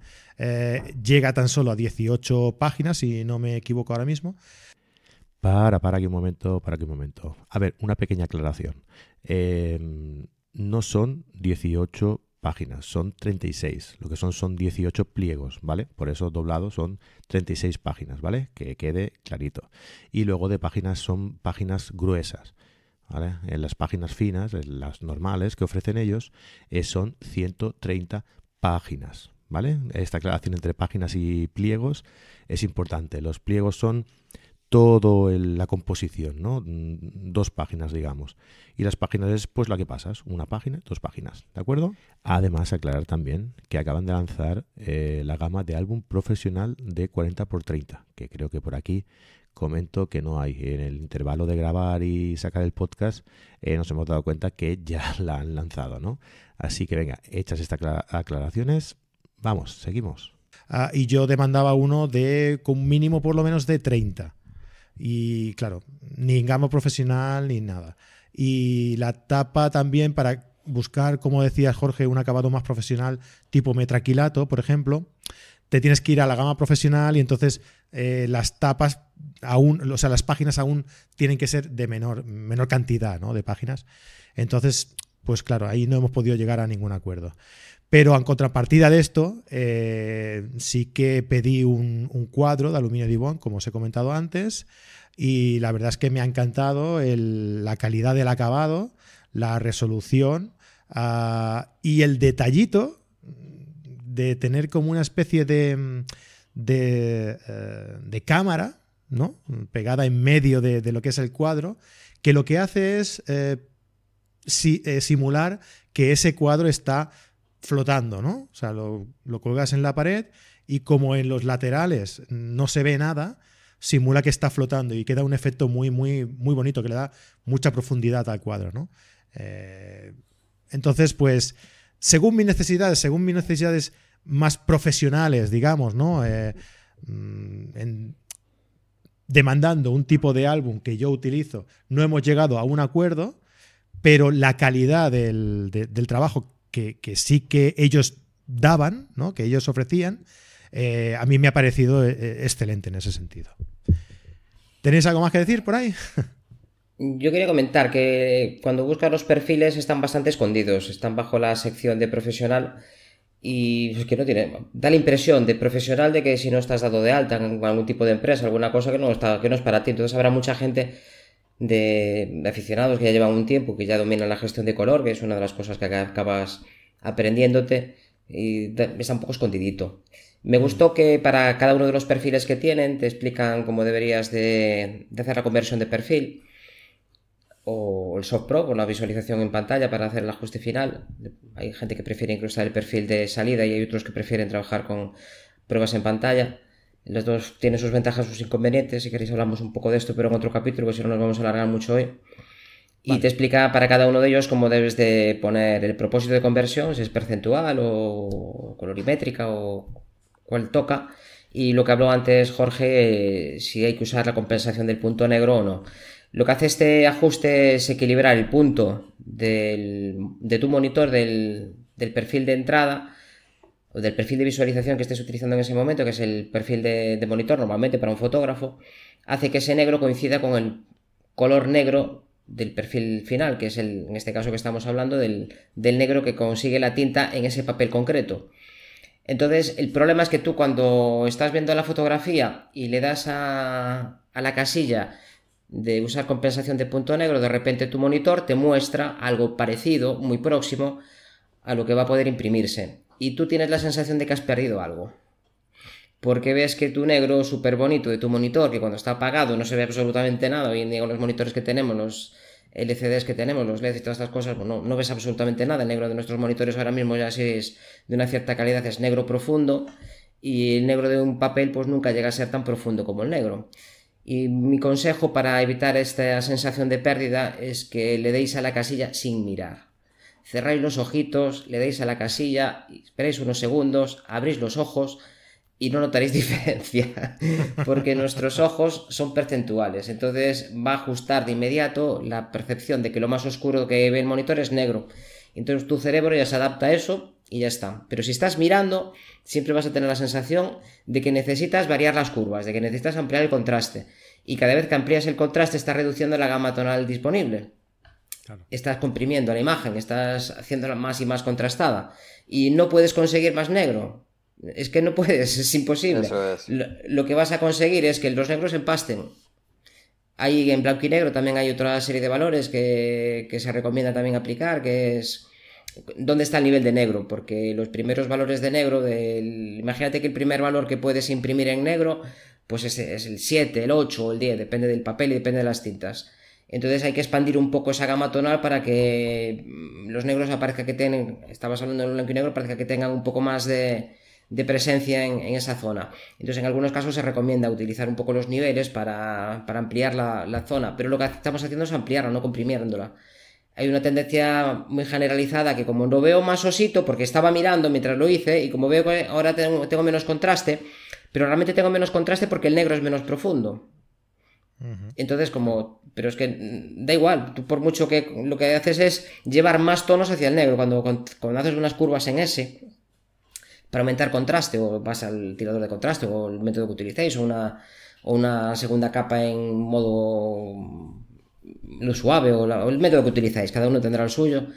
llega tan solo a 18 páginas, si no me equivoco ahora mismo. Para aquí un momento. A ver, una pequeña aclaración. No son 18 páginas, son 36. Lo que son 18 pliegos, ¿vale? Por eso doblado son 36 páginas, ¿vale? Que quede clarito. Y luego de páginas son páginas gruesas, ¿vale? En las páginas finas, en las normales que ofrecen ellos, son 130 páginas, ¿vale? Esta aclaración entre páginas y pliegos es importante. Los pliegos son... toda la composición, ¿no? 2 páginas, digamos. Y las páginas es pues la que pasas, una página, 2 páginas, ¿de acuerdo? Además, aclarar también que acaban de lanzar la gama de álbum profesional de 40×30, que creo que por aquí comento que no hay. En el intervalo de grabar y sacar el podcast nos hemos dado cuenta que ya la han lanzado, ¿no? Así que venga, hechas estas aclaraciones, vamos, seguimos. Y yo demandaba uno con un mínimo por lo menos de 30. Y claro, ni gama profesional ni nada. Y la tapa también para buscar, como decías Jorge, un acabado más profesional tipo metacrilato, por ejemplo, te tienes que ir a la gama profesional y entonces las tapas aún, o sea, las páginas aún tienen que ser de menor cantidad, ¿no?, de páginas. Entonces, pues claro, ahí no hemos podido llegar a ningún acuerdo. Pero en contrapartida de esto, sí que pedí un cuadro de aluminio Dibond, como os he comentado antes, y la verdad es que me ha encantado la calidad del acabado, la resolución y el detallito de tener como una especie de cámara, ¿no?, pegada en medio de lo que es el cuadro, que lo que hace es simular que ese cuadro está flotando, ¿no? O sea, lo colgas en la pared y como en los laterales no se ve nada, simula que está flotando y queda un efecto muy bonito que le da mucha profundidad al cuadro, ¿no? Entonces, pues, según mis necesidades más profesionales, digamos, ¿no?, demandando un tipo de álbum que yo utilizo, no hemos llegado a un acuerdo, pero la calidad del trabajo que sí que ellos daban, ¿no?, que ellos ofrecían, a mí me ha parecido excelente en ese sentido. ¿Tenéis algo más que decir por ahí? Yo quería comentar que cuando buscas los perfiles están bastante escondidos, están bajo la sección de profesional y es que no tiene, da la impresión de profesional de que si no estás dado de alta en algún tipo de empresa, alguna cosa que no es para ti. Entonces habrá mucha gente de aficionados que ya llevan un tiempo, que ya dominan la gestión de color, que es una de las cosas que acabas aprendiéndote, y está un poco escondidito. Me gustó que para cada uno de los perfiles que tienen te explican cómo deberías de hacer la conversión de perfil o el soft pro con la visualización en pantalla para hacer el ajuste final. Hay gente que prefiere incrustar el perfil de salida y hay otros que prefieren trabajar con pruebas en pantalla. Los dos tienen sus ventajas, sus inconvenientes. Si queréis hablamos un poco de esto, pero en otro capítulo, porque si no nos vamos a alargar mucho hoy. Vale. Y te explica para cada uno de ellos cómo debes de poner el propósito de conversión, si es percentual o colorimétrica o cuál toca. Y lo que habló antes Jorge, si hay que usar la compensación del punto negro o no. Lo que hace este ajuste es equilibrar el punto de tu monitor, del perfil de entrada, o del perfil de visualización que estés utilizando en ese momento, que es el perfil de monitor normalmente para un fotógrafo, hace que ese negro coincida con el color negro del perfil final, que es en este caso que estamos hablando, del negro que consigue la tinta en ese papel concreto. Entonces, el problema es que tú cuando estás viendo la fotografía y le das a la casilla de usar compensación de punto negro, de repente tu monitor te muestra algo parecido, muy próximo a lo que va a poder imprimirse. Y tú tienes la sensación de que has perdido algo, porque ves que tu negro súper bonito de tu monitor, que cuando está apagado no se ve absolutamente nada, hoy en día con los monitores que tenemos, los LCDs que tenemos, los LEDs y todas estas cosas, bueno, no ves absolutamente nada. El negro de nuestros monitores ahora mismo ya sí es de una cierta calidad, es negro profundo, y el negro de un papel pues nunca llega a ser tan profundo como el negro. Y mi consejo para evitar esta sensación de pérdida es que le deis a la casilla sin mirar. Cerráis los ojitos, le dais a la casilla, esperáis unos segundos, abrís los ojos y no notaréis diferencia, porque nuestros ojos son percentuales, entonces va a ajustar de inmediato la percepción de que lo más oscuro que ve el monitor es negro. Entonces tu cerebro ya se adapta a eso y ya está. Pero si estás mirando, siempre vas a tener la sensación de que necesitas variar las curvas, de que necesitas ampliar el contraste. Y cada vez que amplías el contraste estás reduciendo la gama tonal disponible. Claro. Estás comprimiendo la imagen, estás haciéndola más y más contrastada y no puedes conseguir más negro. Es que no puedes, es imposible. Eso es. Lo que vas a conseguir es que los negros empasten. Hay en blanco y negro también hay otra serie de valores que se recomienda también aplicar, que es dónde está el nivel de negro, porque los primeros valores de negro, imagínate que el primer valor que puedes imprimir en negro pues es el 7, el 8 o el 10, depende del papel y depende de las tintas. Entonces hay que expandir un poco esa gama tonal para que los negros aparezca que tienen, estabas hablando del blanco y negro, parezca que tengan un poco más de presencia en esa zona. Entonces en algunos casos se recomienda utilizar un poco los niveles para ampliar la zona, pero lo que estamos haciendo es ampliarla, no comprimiéndola. Hay una tendencia muy generalizada que como no veo más osito, porque estaba mirando mientras lo hice, y como veo que ahora tengo menos contraste, pero realmente tengo menos contraste porque el negro es menos profundo. Entonces pero es que da igual, tú por mucho que lo que haces es llevar más tonos hacia el negro cuando haces unas curvas en S para aumentar contraste, o vas al tirador de contraste o el método que utilicéis, o una segunda capa en modo luz suave, o el método que utilizáis, cada uno tendrá el suyo.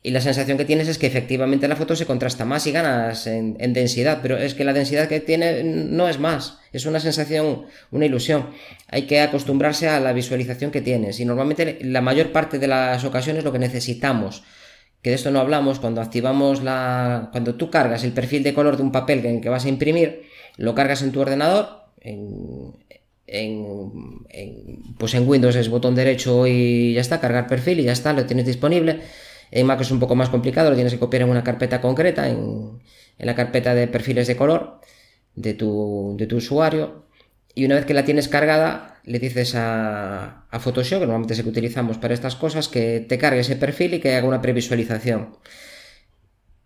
Y la sensación que tienes es que efectivamente la foto se contrasta más y ganas en densidad, pero es que la densidad que tiene no es más, es una sensación, una ilusión. Hay que acostumbrarse a la visualización que tienes, y normalmente la mayor parte de las ocasiones lo que necesitamos, que de esto no hablamos, cuando activamos cuando tú cargas el perfil de color de un papel en el que vas a imprimir, lo cargas en tu ordenador, pues en Windows es botón derecho y ya está, cargar perfil y ya está, lo tienes disponible. En Mac es un poco más complicado, lo tienes que copiar en una carpeta concreta, en la carpeta de perfiles de color de tu usuario, y una vez que la tienes cargada le dices a Photoshop, que normalmente es el que utilizamos para estas cosas, que te cargue ese perfil y que haga una previsualización.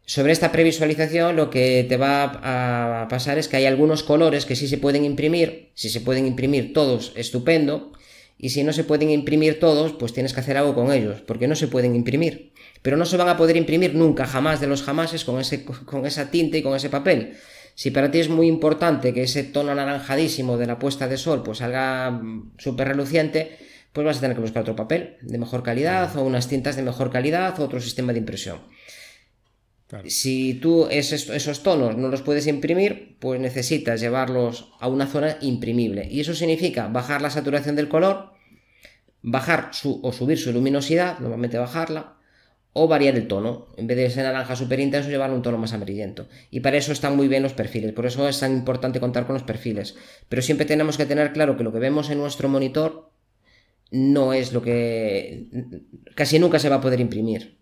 Sobre esta previsualización lo que te va a pasar es que hay algunos colores que sí se pueden imprimir, si se pueden imprimir todos, estupendo, y si no se pueden imprimir todos, pues tienes que hacer algo con ellos, porque no se pueden imprimir. Pero no se van a poder imprimir nunca, jamás de los jamases, con esa tinta y con ese papel. Si para ti es muy importante que ese tono anaranjadísimo de la puesta de sol pues salga súper reluciente, pues vas a tener que buscar otro papel de mejor calidad, o unas tintas de mejor calidad, o otro sistema de impresión. Claro. Si tú esos tonos no los puedes imprimir, pues necesitas llevarlos a una zona imprimible, y eso significa bajar la saturación del color, bajar o subir su luminosidad, normalmente bajarla, o variar el tono, en vez de ese naranja súper intenso, llevarlo a un tono más amarillento. Y para eso están muy bien los perfiles, por eso es tan importante contar con los perfiles. Pero siempre tenemos que tener claro que lo que vemos en nuestro monitor no es lo que... casi nunca se va a poder imprimir,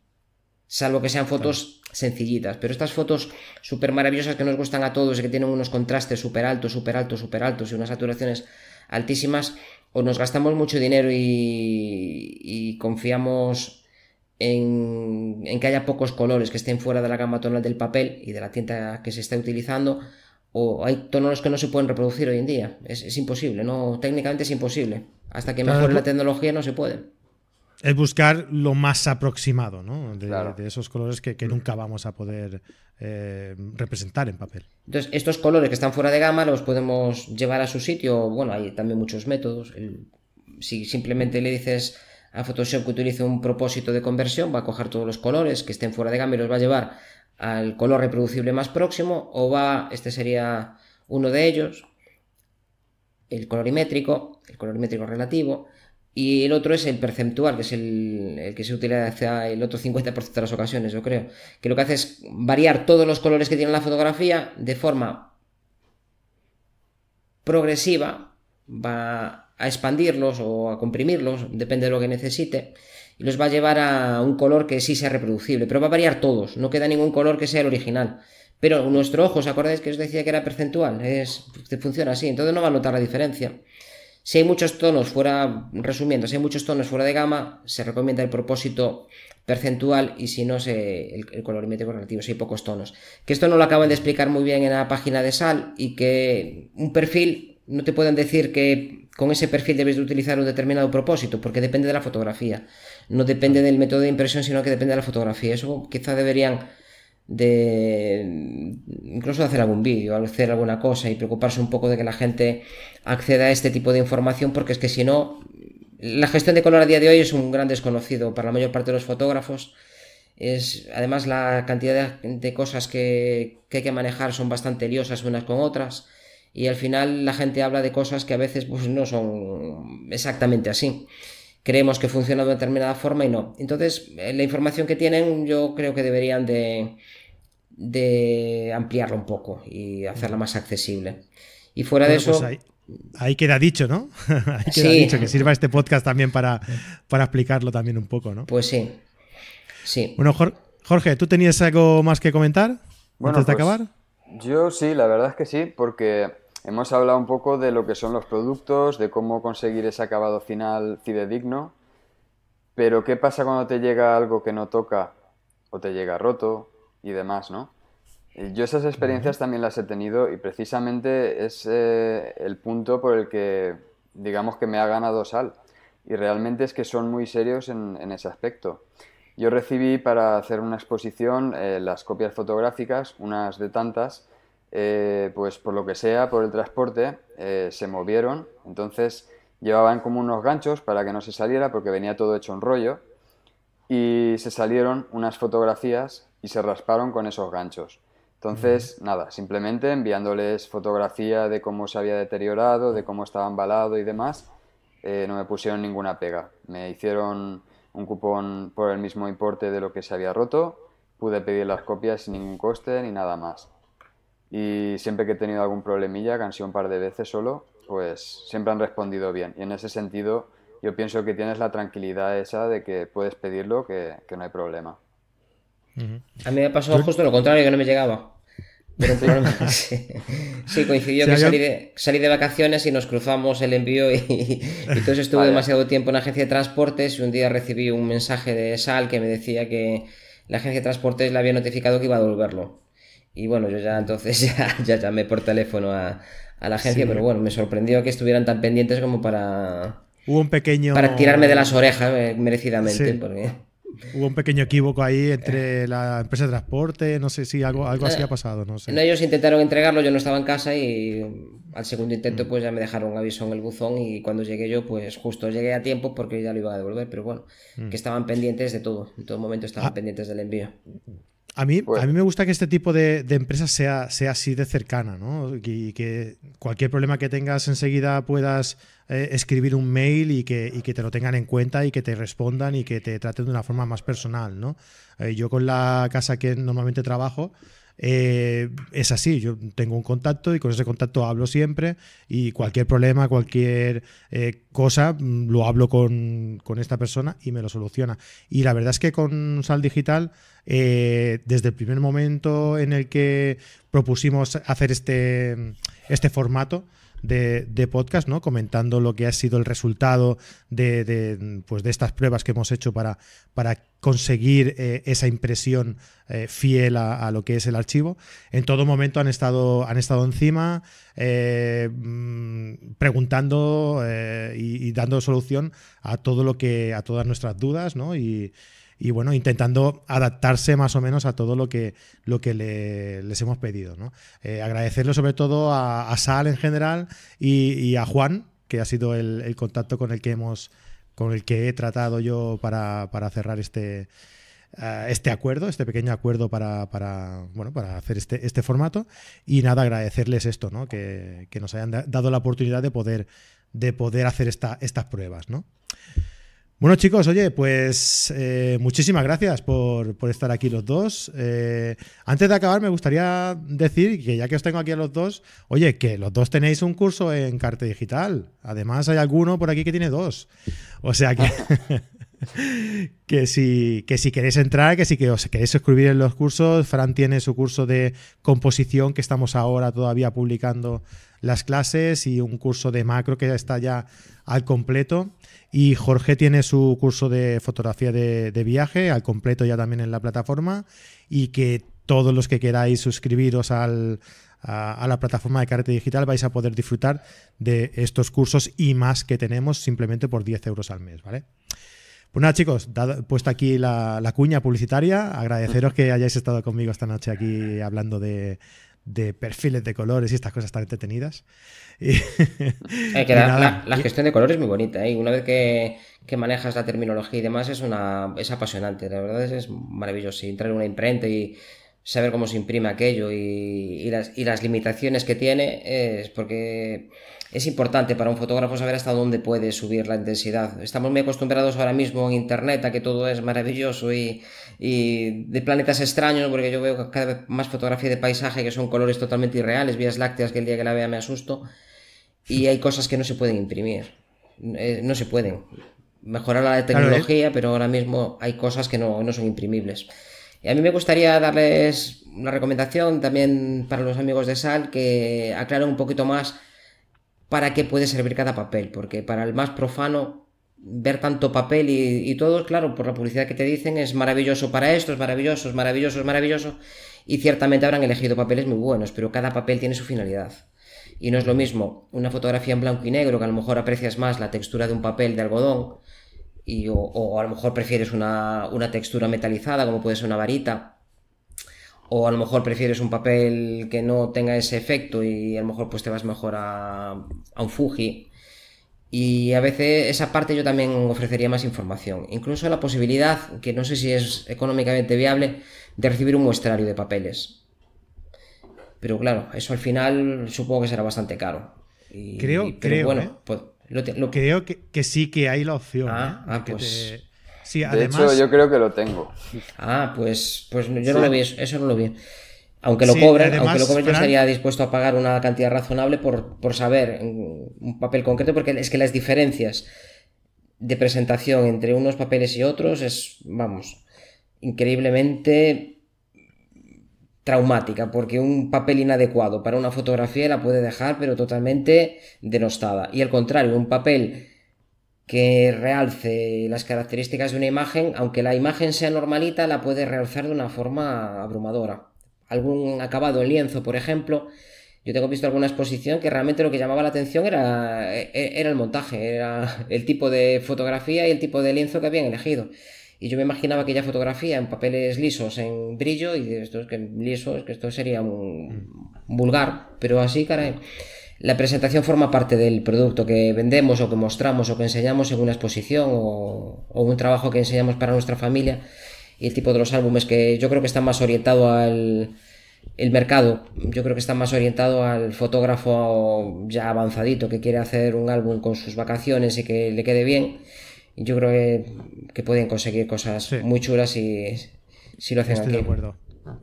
salvo que sean fotos sencillitas. Pero estas fotos súper maravillosas que nos gustan a todos y que tienen unos contrastes súper altos, súper altos, súper altos y unas saturaciones altísimas, o nos gastamos mucho dinero y confiamos en que haya pocos colores que estén fuera de la gama tonal del papel y de la tinta que se está utilizando, o hay tonos que no se pueden reproducir hoy en día, es imposible, no, técnicamente es imposible, hasta que mejore la tecnología no se puede. Es buscar lo más aproximado, ¿no? de esos colores que nunca vamos a poder representar en papel. Entonces estos colores que están fuera de gama los podemos llevar a su sitio. Bueno, hay también muchos métodos. Si simplemente le dices a Photoshop que utilice un propósito de conversión, va a coger todos los colores que estén fuera de gama y los va a llevar al color reproducible más próximo, o este sería uno de ellos, el colorimétrico relativo, y el otro es el percentual, que es el que se utiliza el otro 50% de las ocasiones, yo creo, que lo que hace es variar todos los colores que tiene la fotografía de forma progresiva, va a expandirlos o a comprimirlos, depende de lo que necesite, y los va a llevar a un color que sí sea reproducible, pero va a variar todos, no queda ningún color que sea el original. Pero nuestro ojo, ¿os acordáis que os decía que era percentual? Funciona así, entonces no va a notar la diferencia. Si hay muchos tonos fuera, resumiendo, si hay muchos tonos fuera de gama, se recomienda el propósito percentual, y si no, el colorimétrico relativo, si hay pocos tonos. Que esto no lo acaban de explicar muy bien en la página de Saal, y que un perfil no te pueden decir que con ese perfil debes de utilizar un determinado propósito, porque depende de la fotografía, no depende del método de impresión, sino que depende de la fotografía. Eso quizá deberían incluso hacer algún vídeo, hacer alguna cosa, y preocuparse un poco de que la gente acceda a este tipo de información, porque es que si no, la gestión de color a día de hoy es un gran desconocido para la mayor parte de los fotógrafos. Además, la cantidad de cosas que hay que manejar son bastante liosas unas con otras, y al final la gente habla de cosas que a veces pues no son exactamente así. Creemos que funciona de una determinada forma y no. Entonces la información que tienen yo creo que deberían de ampliarla un poco y hacerla más accesible. Y fuera de eso... Pues ahí queda dicho, ¿no? Ahí queda dicho, que sirva este podcast también para explicarlo también un poco, ¿no? Pues sí. Bueno, Jorge, ¿tú tenías algo más que comentar antes de acabar? Yo sí, la verdad es que sí, porque... hemos hablado un poco de lo que son los productos, de cómo conseguir ese acabado final fidedigno, pero ¿qué pasa cuando te llega algo que no toca o te llega roto y demás, ¿no? Yo esas experiencias también las he tenido, y precisamente es el punto por el que, digamos, que me ha ganado Saal, y realmente es que son muy serios en ese aspecto. Yo recibí para hacer una exposición las copias fotográficas, unas de tantas, pues por lo que sea, por el transporte, se movieron, entonces llevaban como unos ganchos para que no se saliera porque venía todo hecho un rollo, y se salieron unas fotografías y se rasparon con esos ganchos. Entonces, nada, simplemente enviándoles fotografía de cómo se había deteriorado, de cómo estaba embalado y demás, no me pusieron ninguna pega. Me hicieron un cupón por el mismo importe de lo que se había roto, pude pedir las copias sin ningún coste ni nada más. Y siempre que he tenido algún problemilla, que han sido un par de veces solo, pues siempre han respondido bien. Y en ese sentido, yo pienso que tienes la tranquilidad esa de que puedes pedirlo, que no hay problema. A mí me pasó justo lo contrario, que no me llegaba. Pero sí. Sí, coincidió que salí de vacaciones y nos cruzamos el envío y entonces estuve demasiado tiempo en la agencia de transportes y un día recibí un mensaje de Saal que me decía que la agencia de transportes le había notificado que iba a devolverlo. Y bueno, yo ya entonces ya llamé por teléfono a la agencia, sí, pero bueno, me sorprendió que estuvieran tan pendientes como para... Hubo un pequeño... Para tirarme de las orejas, merecidamente, sí. Porque... Hubo un pequeño equívoco ahí entre la empresa de transporte, no sé si algo así ha pasado, no sé. No, ellos intentaron entregarlo, yo no estaba en casa y al segundo intento pues ya me dejaron un aviso en el buzón y cuando llegué yo pues justo llegué a tiempo porque ya lo iba a devolver, pero bueno, que estaban pendientes de todo, en todo momento estaban pendientes del envío. A mí me gusta que este tipo de empresa sea así de cercana, ¿no? Y que cualquier problema que tengas enseguida puedas escribir un mail y que te lo tengan en cuenta y que te respondan y que te traten de una forma más personal, ¿no? Yo con la casa que normalmente trabajo es así, yo tengo un contacto y con ese contacto hablo siempre y cualquier problema, cualquier cosa, lo hablo con esta persona y me lo soluciona. Y la verdad es que con Saal Digital, desde el primer momento en el que propusimos hacer este formato de podcast, ¿no? Comentando lo que ha sido el resultado de estas pruebas que hemos hecho para conseguir esa impresión fiel a lo que es el archivo. En todo momento han estado encima, preguntando y dando solución a todas nuestras dudas, ¿no? Y bueno, intentando adaptarse más o menos a todo lo que les hemos pedido, ¿no? Agradecerlo sobre todo a Saal en general y a Juan, que ha sido el contacto con el que he tratado yo para cerrar este pequeño acuerdo para hacer este formato. Y nada, agradecerles esto, ¿no? Que nos hayan dado la oportunidad de poder hacer estas pruebas, ¿no? Bueno, chicos, oye, pues muchísimas gracias por estar aquí los dos. Antes de acabar, me gustaría decir que ya que os tengo aquí a los dos, oye, que los dos tenéis un curso en CarreteDigital. Además, hay alguno por aquí que tiene dos. O sea que... Que si queréis entrar, que os queréis suscribir en los cursos. Fran tiene su curso de composición, que estamos ahora todavía publicando las clases, y un curso de macro que ya está ya al completo, y Jorge tiene su curso de fotografía de viaje al completo ya también en la plataforma, y que todos los que queráis suscribiros a la plataforma de CarreteDigital vais a poder disfrutar de estos cursos y más que tenemos simplemente por 10 euros al mes, ¿vale? Pues nada, chicos, puesta aquí la cuña publicitaria, agradeceros que hayáis estado conmigo esta noche aquí hablando de perfiles de colores y estas cosas tan entretenidas. La gestión de colores es muy bonita, ¿eh? Una vez que manejas la terminología y demás es apasionante, la verdad es maravilloso. Entrar en una imprenta y saber cómo se imprime aquello y las limitaciones que tiene, es porque es importante para un fotógrafo saber hasta dónde puede subir la intensidad. Estamos muy acostumbrados ahora mismo en internet a que todo es maravilloso y de planetas extraños, porque yo veo cada vez más fotografía de paisaje que son colores totalmente irreales, vías lácteas que el día que la vea me asusto, y hay cosas que no se pueden imprimir, no se pueden mejorar la tecnología, pero ahora mismo hay cosas que no son imprimibles. Y a mí me gustaría darles una recomendación también para los amigos de Saal, que aclaren un poquito más para qué puede servir cada papel, porque para el más profano ver tanto papel y todo, claro, por la publicidad que te dicen, es maravilloso para esto, es maravilloso, es maravilloso, es maravilloso, y ciertamente habrán elegido papeles muy buenos, pero cada papel tiene su finalidad. Y no es lo mismo una fotografía en blanco y negro, que a lo mejor aprecias más la textura de un papel de algodón, o a lo mejor prefieres una textura metalizada como puede ser una varita, o a lo mejor prefieres un papel que no tenga ese efecto y a lo mejor pues te vas mejor a un Fuji. Y a veces esa parte yo también ofrecería más información, incluso la posibilidad, que no sé si es económicamente viable, de recibir un muestrario de papeles. Pero claro, eso al final supongo que será bastante caro. Y, creo que sí que hay la opción. Sí, de además... hecho, yo creo que lo tengo. Pues yo no lo vi, eso no lo vi. Aunque lo cobren, yo estaría dispuesto a pagar una cantidad razonable por saber un papel concreto, porque es que las diferencias de presentación entre unos papeles y otros es, vamos, increíblemente traumática, porque un papel inadecuado para una fotografía la puede dejar pero totalmente denostada. Y al contrario, un papel que realce las características de una imagen, aunque la imagen sea normalita, la puede realzar de una forma abrumadora. Algún acabado en lienzo, por ejemplo, yo tengo visto alguna exposición que realmente lo que llamaba la atención era el montaje, era el tipo de fotografía y el tipo de lienzo que habían elegido. Y yo me imaginaba aquella fotografía en papeles lisos, en brillo, y esto es que liso, es que esto sería un vulgar, pero así, caray. La presentación forma parte del producto que vendemos o que mostramos o que enseñamos en una exposición o un trabajo que enseñamos para nuestra familia. Y el tipo de los álbumes, que yo creo que está más orientado al mercado, yo creo que está más orientado al fotógrafo ya avanzadito que quiere hacer un álbum con sus vacaciones y que le quede bien. Yo creo que pueden conseguir cosas muy chulas si lo hacen. Estoy de acuerdo.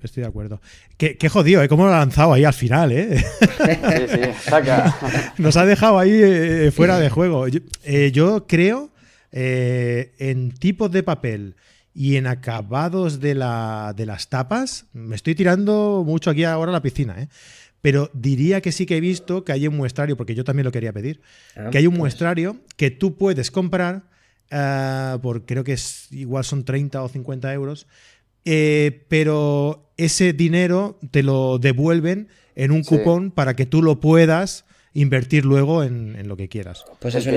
Estoy de acuerdo. Qué jodido, ¿eh? Cómo lo ha lanzado ahí al final, ¿eh? Sí, saca. Nos ha dejado ahí fuera de juego. Yo creo en tipos de papel y en acabados de las tapas, me estoy tirando mucho aquí ahora a la piscina, ¿eh? Pero diría que sí que he visto que hay un muestrario, porque yo también lo quería pedir, que hay un muestrario que tú puedes comprar por, creo que es igual son 30 o 50 euros, pero ese dinero te lo devuelven en un cupón para que tú lo puedas invertir luego en lo que quieras. Pues es el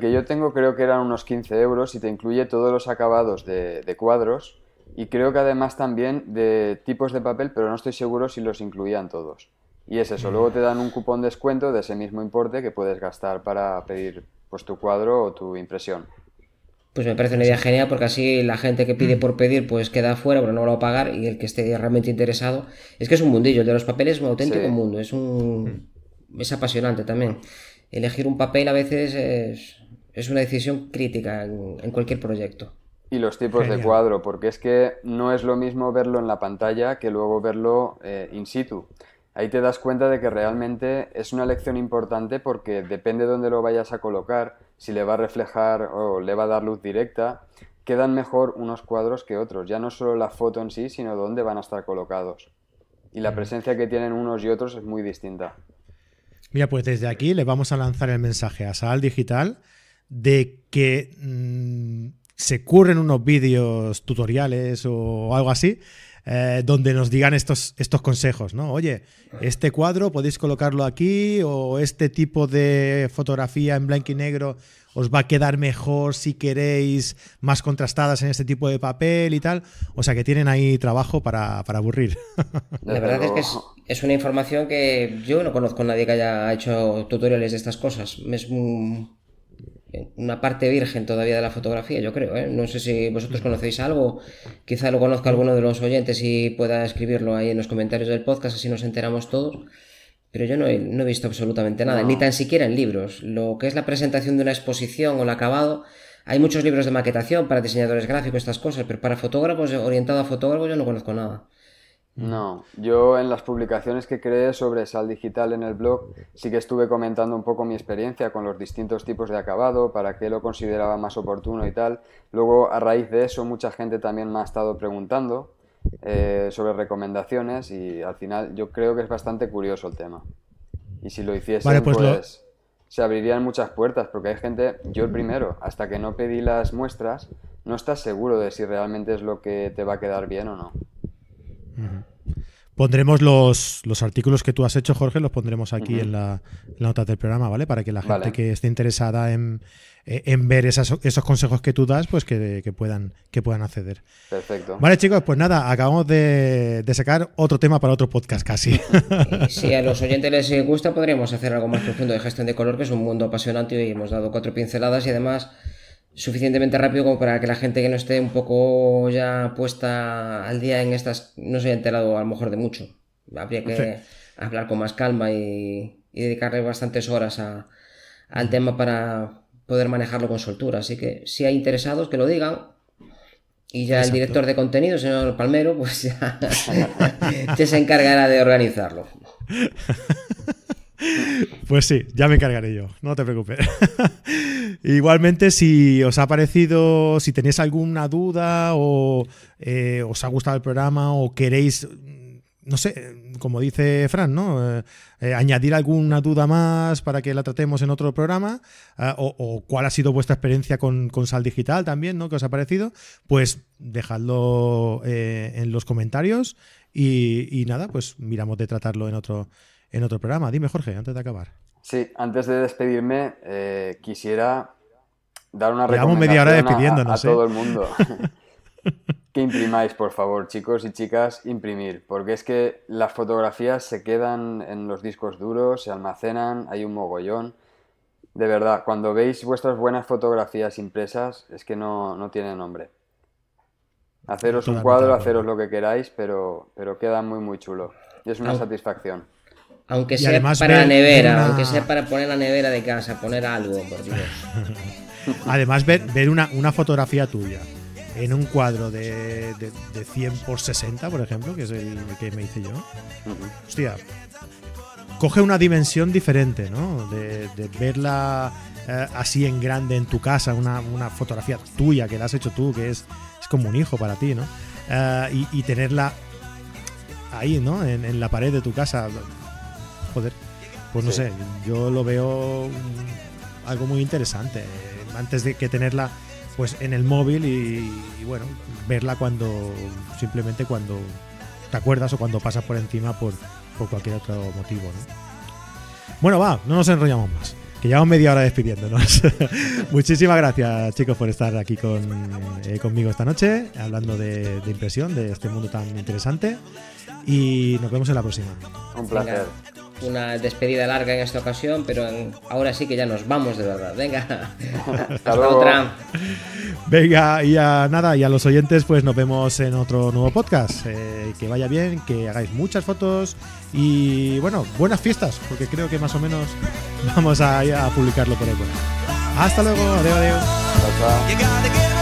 que yo tengo creo que eran unos 15 euros y te incluye todos los acabados de cuadros, y creo que además también de tipos de papel, pero no estoy seguro si los incluían todos. Y es eso, luego te dan un cupón de descuento de ese mismo importe que puedes gastar para pedir pues tu cuadro o tu impresión. Pues me parece una idea genial, porque así la gente que pide por pedir pues queda fuera, pero no lo va a pagar, y el que esté realmente interesado, es que es un mundillo, el de los papeles es un auténtico mundo, es apasionante también. Elegir un papel a veces es una decisión crítica en cualquier proyecto. Y los tipos de cuadro, porque es que no es lo mismo verlo en la pantalla que luego verlo in situ. Ahí te das cuenta de que realmente es una lección importante, porque depende de dónde lo vayas a colocar, si le va a reflejar o le va a dar luz directa, quedan mejor unos cuadros que otros. Ya no solo la foto en sí, sino dónde van a estar colocados. Y la presencia que tienen unos y otros es muy distinta. Mira, pues desde aquí les vamos a lanzar el mensaje a Saal Digital de que se curren unos vídeos tutoriales o algo así, donde nos digan estos consejos, ¿no? Oye, este cuadro podéis colocarlo aquí, o este tipo de fotografía en blanco y negro os va a quedar mejor si queréis más contrastadas en este tipo de papel y tal. O sea que tienen ahí trabajo para aburrir. La verdad es que es una información que yo no conozco a nadie que haya hecho tutoriales de estas cosas. Es una parte virgen todavía de la fotografía, yo creo, ¿eh? No sé si vosotros conocéis algo, quizá lo conozca alguno de los oyentes y pueda escribirlo ahí en los comentarios del podcast, así nos enteramos todos. Pero yo no he visto absolutamente nada, ni tan siquiera en libros. Lo que es la presentación de una exposición o el acabado, hay muchos libros de maquetación para diseñadores gráficos, estas cosas, pero para fotógrafos, orientado a fotógrafos, yo no conozco nada. No, yo en las publicaciones que creé sobre Saal Digital en el blog sí que estuve comentando un poco mi experiencia con los distintos tipos de acabado, para qué lo consideraba más oportuno y tal. Luego, a raíz de eso, mucha gente también me ha estado preguntando sobre recomendaciones, y al final yo creo que es bastante curioso el tema. Y si lo hiciesen, pues se abrirían muchas puertas, porque hay gente, yo el primero, hasta que no pedí las muestras, no estás seguro de si realmente es lo que te va a quedar bien o no. Pondremos los artículos que tú has hecho, Jorge, los pondremos aquí en la nota del programa, ¿vale? Para que la gente que esté interesada en ver esos consejos que tú das, pues que puedan acceder. Perfecto. Vale, chicos, pues nada, acabamos de sacar otro tema para otro podcast casi. Y si a los oyentes les gusta, podríamos hacer algo más profundo de gestión de color, que es un mundo apasionante y hemos dado 4 pinceladas y además suficientemente rápido como para que la gente que no esté un poco ya puesta al día en estas no se haya enterado a lo mejor de mucho. Habría que hablar con más calma y dedicarle bastantes horas al tema para poder manejarlo con soltura. Así que si hay interesados que lo digan y ya el director de contenido, señor Palmero, pues ya, ya se encargará de organizarlo. Pues sí, ya me encargaré yo, no te preocupes. Igualmente, si os ha parecido, si tenéis alguna duda o os ha gustado el programa o queréis, no sé, como dice Fran, ¿no? Añadir alguna duda más para que la tratemos en otro programa o cuál ha sido vuestra experiencia con Saal Digital también, ¿no? ¿Qué os ha parecido? Pues dejadlo en los comentarios y nada, pues miramos de tratarlo en otro programa. Dime, Jorge, antes de acabar. Sí, antes de despedirme, quisiera dar una recomendación media hora despidiéndonos, a todo el mundo. Que imprimáis, por favor, chicos y chicas, imprimir. Porque es que las fotografías se quedan en los discos duros, se almacenan, hay un mogollón. De verdad, cuando veis vuestras buenas fotografías impresas, es que no tiene nombre. Haceros un cuadro, haceros lo que queráis, pero queda muy, muy chulo. Y es una satisfacción. Aunque sea para la nevera, aunque sea para poner la nevera de casa, poner algo, por Dios. Además, ver una fotografía tuya en un cuadro de 100 por 60, por ejemplo, que es el que me hice yo, hostia, coge una dimensión diferente, ¿no? De verla así en grande en tu casa, una fotografía tuya que la has hecho tú, que es como un hijo para ti, ¿no? Y tenerla ahí, ¿no? En la pared de tu casa. Joder, pues no sé, yo lo veo algo muy interesante antes de que tenerla pues en el móvil y bueno, verla simplemente cuando te acuerdas o cuando pasas por encima por cualquier otro motivo, ¿no? Bueno, va, no nos enrollamos más, que llevamos media hora despidiéndonos. Muchísimas gracias, chicos, por estar aquí conmigo esta noche hablando de impresión, de este mundo tan interesante, y nos vemos en la próxima. Un placer. Una despedida larga en esta ocasión, pero ahora sí que ya nos vamos de verdad. Venga, hasta otra. Venga, y a los oyentes, pues nos vemos en otro nuevo podcast. Que vaya bien, que hagáis muchas fotos y bueno, buenas fiestas, porque creo que más o menos vamos a publicarlo por ahí. Hasta luego, adiós. Hasta.